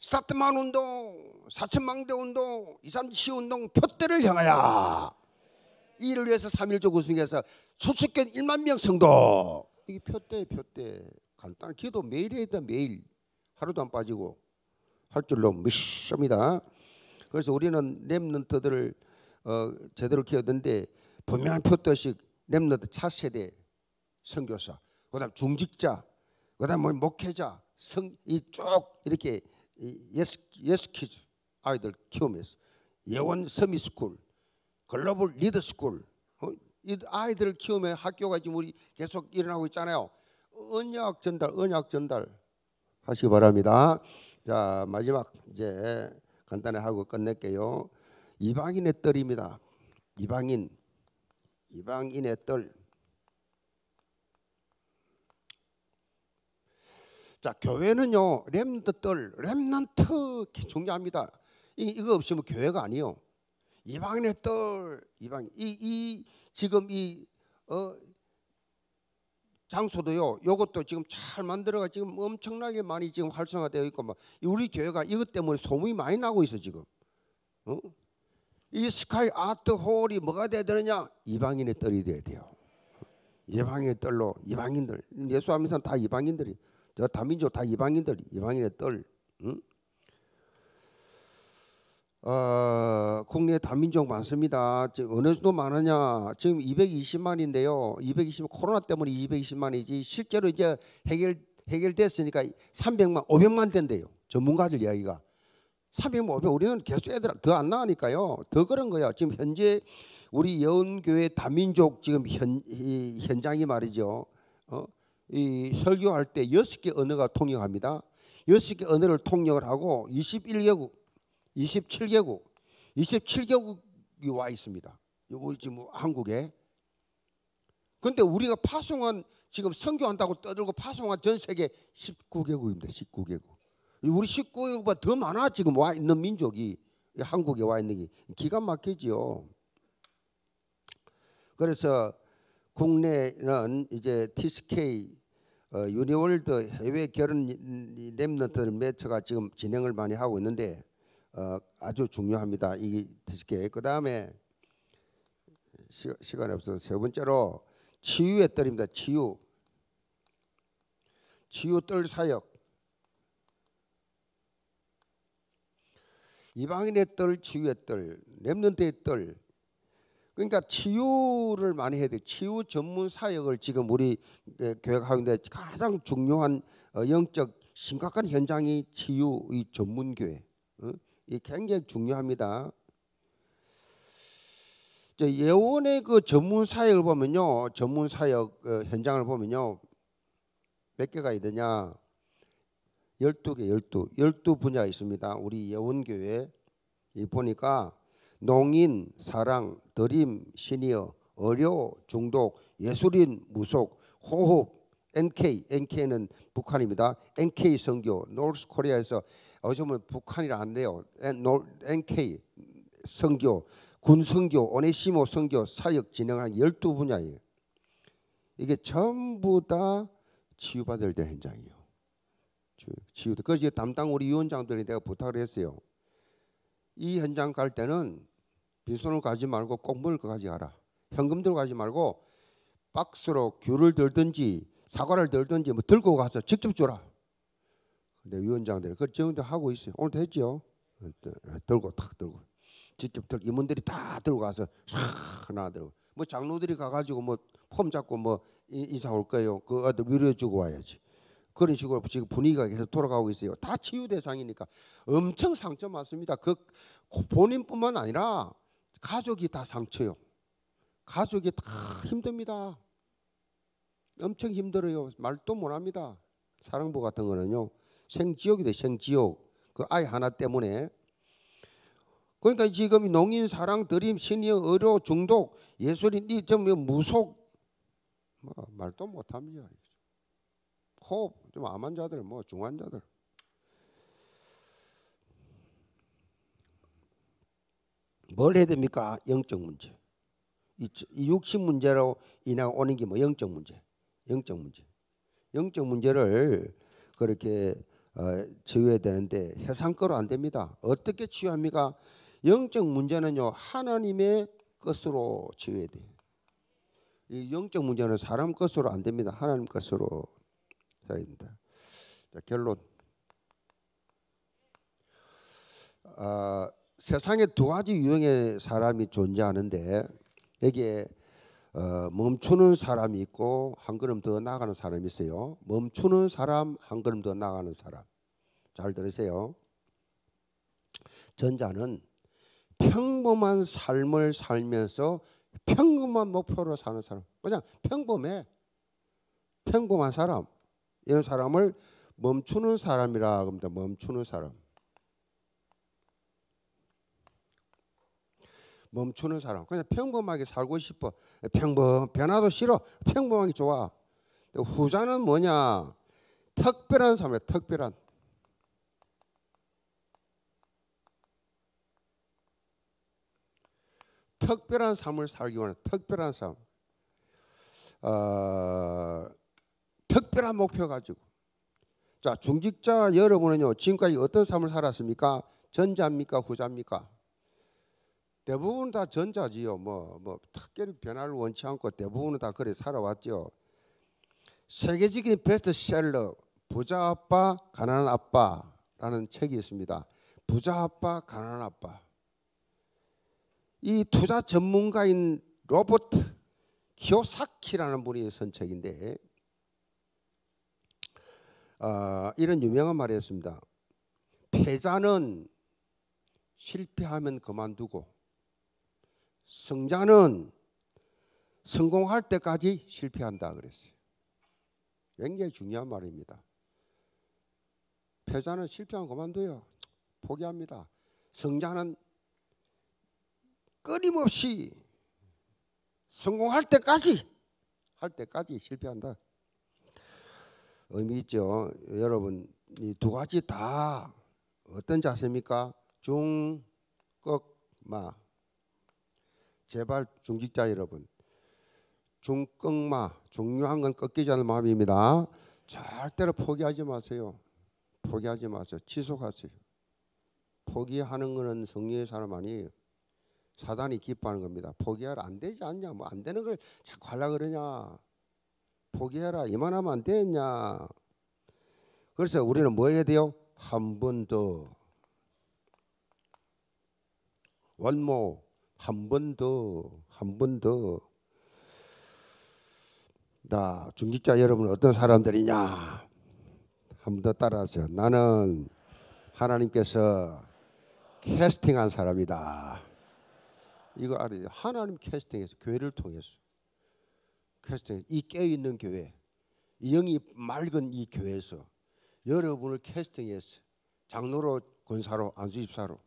스타트만 운동, 사천망대 운동, 237 운동, 표대를 향하여. 이를 위해서 3.1조 구성에서 초축견 1만 명 성도. 이게 표대. 간단한 기도 매일 해야 돼. 매일. 하루도 안 빠지고 할 줄로 믿습니다. 그래서 우리는 렘넌트들을 제대로 키웠는데 분명한 표대식 렘넌트 차세대 선교사, 그다음 중직자, 그다음 목회자, 이 쭉 이렇게 예스키즈 아이들 키우면서 예원 서미스쿨, 글로벌 리더스쿨, 이 아이들을 키우면 학교가 지금 우리 계속 일어나고 있잖아요. 언약 전달 하시기 바랍니다. 자, 마지막 이제 간단히 하고 끝낼게요. 이방인의 딸입니다. 이방인의 딸. 자, 교회는요 렘넌트 딸, 렘넌트 중요합니다. 이거 없으면 교회가 아니요. 이방인의 딸, 이방인. 이 지금 이 장소도요. 이것도 지금 잘 만들어가 지금 엄청나게 많이 지금 활성화되어 있고 막 우리 교회가 이것 때문에 소문이 많이 나고 있어 지금. 이 스카이 아트 홀이 뭐가 돼야 되느냐? 이방인의 딸이 돼야 돼요. 이방인의 딸로 이방인들 예수 믿는 사람 다 이방인들이 저 다민족 다 이방인들 이방인의 딸. 국내에 다민족 많습니다. 지금 어느 정도 많으냐? 지금 220만인데요. 220만 코로나 때문에 220만이지 실제로 이제 해결됐으니까 300만, 500만 된대요. 전문가들 이야기가 300만, 500. 우리는 계속 애들 더 안 나가니까요. 더 그런 거야. 지금 현재 우리 예원교회 다민족 지금 현장이 말이죠. 이 설교할 때 6개 언어가 통역합니다. 6개 언어를 통역을 하고 27개국이 와 있습니다. 요거 지금 한국에. 근데 우리가 파송한 지금 선교한다고 떠들고 파송한 전 세계 19개국입니다. 19개국. 우리 19개국보다 더 많아 지금 와 있는 민족이 한국에 와 있는 게 기가 막히지요. 그래서 국내는 이제 TCK 유니월드 해외 결혼 렘넌트들 매체가 지금 진행을 많이 하고 있는데 아주 중요합니다. 이게 드시게. 그 다음에 시간이 없어서 세 번째로 치유의 뜰입니다. 치유 뜰 사역. 이방인의 뜰, 치유의 뜰, 렘넌트의 뜰. 그러니까 치유를 많이 해야 돼요. 치유 전문 사역을 지금 우리 교회가 하고 있는데 가장 중요한 영적 심각한 현장이 치유의 전문교회. 이 굉장히 중요합니다. 예원의 그 전문 사역을 보면요, 전문 사역 현장을 보면요, 몇 개가 있느냐? 12 분야가 있습니다. 우리 예원교회 보니까 농인, 사랑, 드림, 시니어, 의료, 중독, 예술인, 무속, 호흡, NK, NK는 북한입니다. NK 선교, 노스 코리아에서 요즘은 북한이라 안 돼요. NK 선교, 군 선교, 오네시모 선교, 사역 진행한 12분야예요. 이게 전부 다 치유받을 때 현장이에요. 치유도. 그래서 담당 우리 위원장들이 내가 부탁을 했어요. 이 현장 갈 때는 빈손으로 가지 말고 꼭 물을 거 가져가라. 현금 들고 가지 말고 박스로 귤을 들든지 사과를 들든지 뭐 들고 가서 직접 주라. 근데 위원장들이 그걸 지금도 하고 있어요. 오늘도 했죠. 들고 탁 들고 직접 들고 임원들이 다 들고 가서 싹 하나 들고 뭐 장로들이 가가지고 뭐 폼 잡고 뭐 인사 올 거예요. 그 애들 위로해주고 와야지. 그런 식으로 지금 분위기가 계속 돌아가고 있어요. 다 치유 대상이니까 엄청 상처 많습니다. 그 본인뿐만 아니라 가족이 다 상처요. 가족이 다 힘듭니다. 엄청 힘들어요. 말도 못합니다. 사랑부 같은 거는요. 생지옥이 돼. 생지옥. 그 아이 하나 때문에. 그러니까 지금 농인, 사랑, 드림, 시니어, 의료, 중독, 예술인, 이 좀 무속. 말도 못합니다. 호흡, 좀 암환자들, 뭐 중환자들. 뭘 해야 됩니까? 영적 문제. 이 육신 문제로 인해 오는 게 뭐 영적 문제. 영적 문제. 영적 문제를 그렇게 치유해야 되는데 세상 거로 안 됩니다. 어떻게 치유합니까? 영적 문제는요. 하나님의 것으로 치유해야 돼요. 이 영적 문제는 사람 것으로 안 됩니다. 하나님 것으로. 자, 결론. 세상에 두 가지 유형의 사람이 존재하는데 여기에 멈추는 사람이 있고 한 걸음 더 나아가는 사람이 있어요. 멈추는 사람, 한 걸음 더 나아가는 사람. 잘 들으세요. 전자는 평범한 삶을 살면서 평범한 목표로 사는 사람. 그냥 평범해. 평범한 사람. 이런 사람을 멈추는 사람이라 합니다. 멈추는 사람. 멈추는 사람. 그냥 평범하게 살고 싶어. 변화도 싫어. 평범하게 좋아. 후자는 뭐냐? 특별한 사람이야. 특별한. 특별한 삶을 살기 원해. 특별한 삶. 특별한 목표 가지고. 자, 중직자 여러분은요. 지금까지 어떤 삶을 살았습니까? 전자입니까? 후자입니까? 대부분 다 전자지요. 뭐 특별히 변화를 원치 않고 대부분은 다 그래 살아왔죠. 세계적인 베스트셀러 부자 아빠, 가난한 아빠라는 책이 있습니다. 부자 아빠, 가난한 아빠. 이 투자 전문가인 로버트 키요사키라는 분이 쓴 책인데 이런 유명한 말이었습니다. 패자는 실패하면 그만두고 승자는 성공할 때까지 실패한다 그랬어요. 굉장히 중요한 말입니다. 패자는 실패하면 그만둬요. 포기합니다. 승자는 끊임없이 성공할 때까지 실패한다. 의미 있죠. 여러분 이 두 가지 다 어떤 자세입니까? 중꺾마. 제발 중직자 여러분 중꺾마. 중요한 건 꺾이지 않을 마음입니다. 절대로 포기하지 마세요. 포기하지 마세요. 지속하세요. 포기하는 거는 성리의 사람 아니에요. 사단이 기뻐하는 겁니다. 포기하라. 안 되지 않냐. 뭐 안 되는 걸 자꾸 하려고 그러냐. 포기해라. 이만하면 안 되겠냐. 그래서 우리는 뭐 해야 돼요? 한 번 더. 원모. 한 번 더. 한 번 더. 나 중직자 여러분 어떤 사람들이냐. 한 번 더 따라하세요. 나는 하나님께서 캐스팅한 사람이다. 이거 알아요. 하나님 캐스팅해서 교회를 통해서. 이 깨어있는 교회, 이 영이 맑은 이 교회에서 여러분을 캐스팅해서 장로로, 권사로, 안수집사로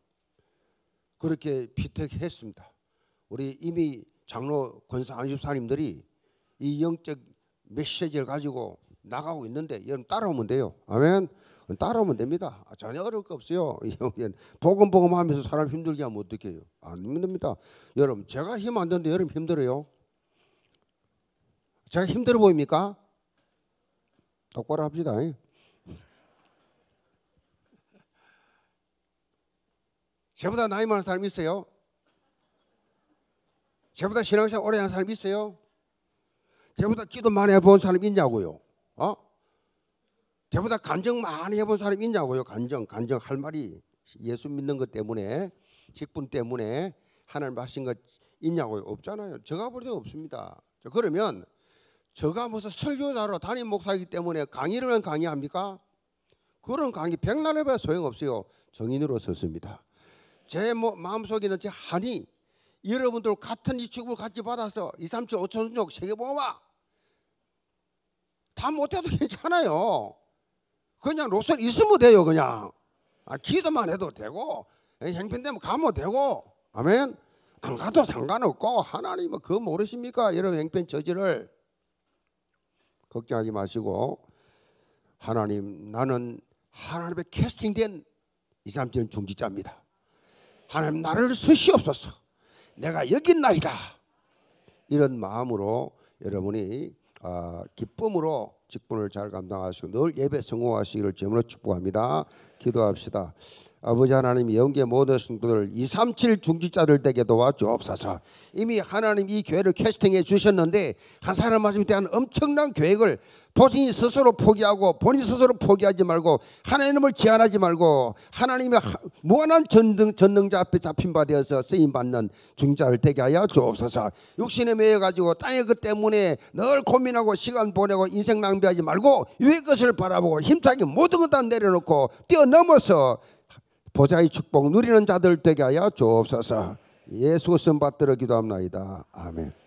그렇게 피택했습니다. 우리 이미 장로, 권사, 안수집사님들이 이 영적 메시지를 가지고 나가고 있는데 여러분 따라오면 돼요. 아멘. 따라오면 됩니다. 전혀 어려울 거 없어요. 보금보금 하면서 사람 힘들게 하면 어떡해요. 안 힘듭니다. 여러분 제가 힘 안 드는데 여러분 힘들어요. 제가 힘들어 보입니까? 똑바로 합시다. 저보다 나이 많은 사람 있어요? 저보다 신앙생활 오래 한 사람 있어요? 저보다 기도 많이 해본 사람 있냐고요? 저보다 간증 많이 해본 사람 있냐고요? 간증 할 말이 예수 믿는 것 때문에, 직분 때문에 하나님 하신 것 있냐고요? 없잖아요. 제가 볼 때 없습니다. 그러면 제가 무슨 설교자로 담임 목사이기 때문에 강의를 강의합니까? 그런 강의 백날 해봐야 소용없어요. 정인으로 섰습니다. 제 마음속에 있는 제 한이 여러분들 같은 이 축복을 같이 받아서 2, 3, 7, 5천억 세계 모아봐. 다 못해도 괜찮아요. 그냥 로선 있으면 돼요. 그냥 기도만 해도 되고 형편되면 가면 되고, 아멘. 안 가도 상관없고 하나님은 그거 모르십니까? 여러분 형편 저지를 걱정하지 마시고, 하나님, 나는 하나님의 캐스팅된 2, 3천 중직자입니다. 하나님 나를 쓰시옵소서. 내가 여기 있나이다. 이런 마음으로 여러분이 기쁨으로 직분을 잘 감당하시고 늘 예배 성공하시기를 제물로 축복합니다. 기도합시다. 아버지 하나님, 영계 모든 성도들 237 중직자를 되게 도와주옵소서. 이미 하나님 이 교회를 캐스팅해 주셨는데 한 사람만에 대한 엄청난 계획을 본인 스스로 포기하고, 본인 스스로 포기하지 말고, 하나님을 제한하지 말고, 하나님의 무한한 전능자 앞에 잡힌 바 되어서 쓰임받는 중자를 되게 하여 주옵소서. 육신에 매여가지고 땅의 것 때문에 늘 고민하고 시간 보내고 인생 낭비하지 말고 위의 것을 바라보고 힘차게 모든 것 다 내려놓고 뛰어넘어서 보좌의 축복 누리는 자들 되게 하여 주옵소서. 예수 이름 받들어 기도합니다. 아멘.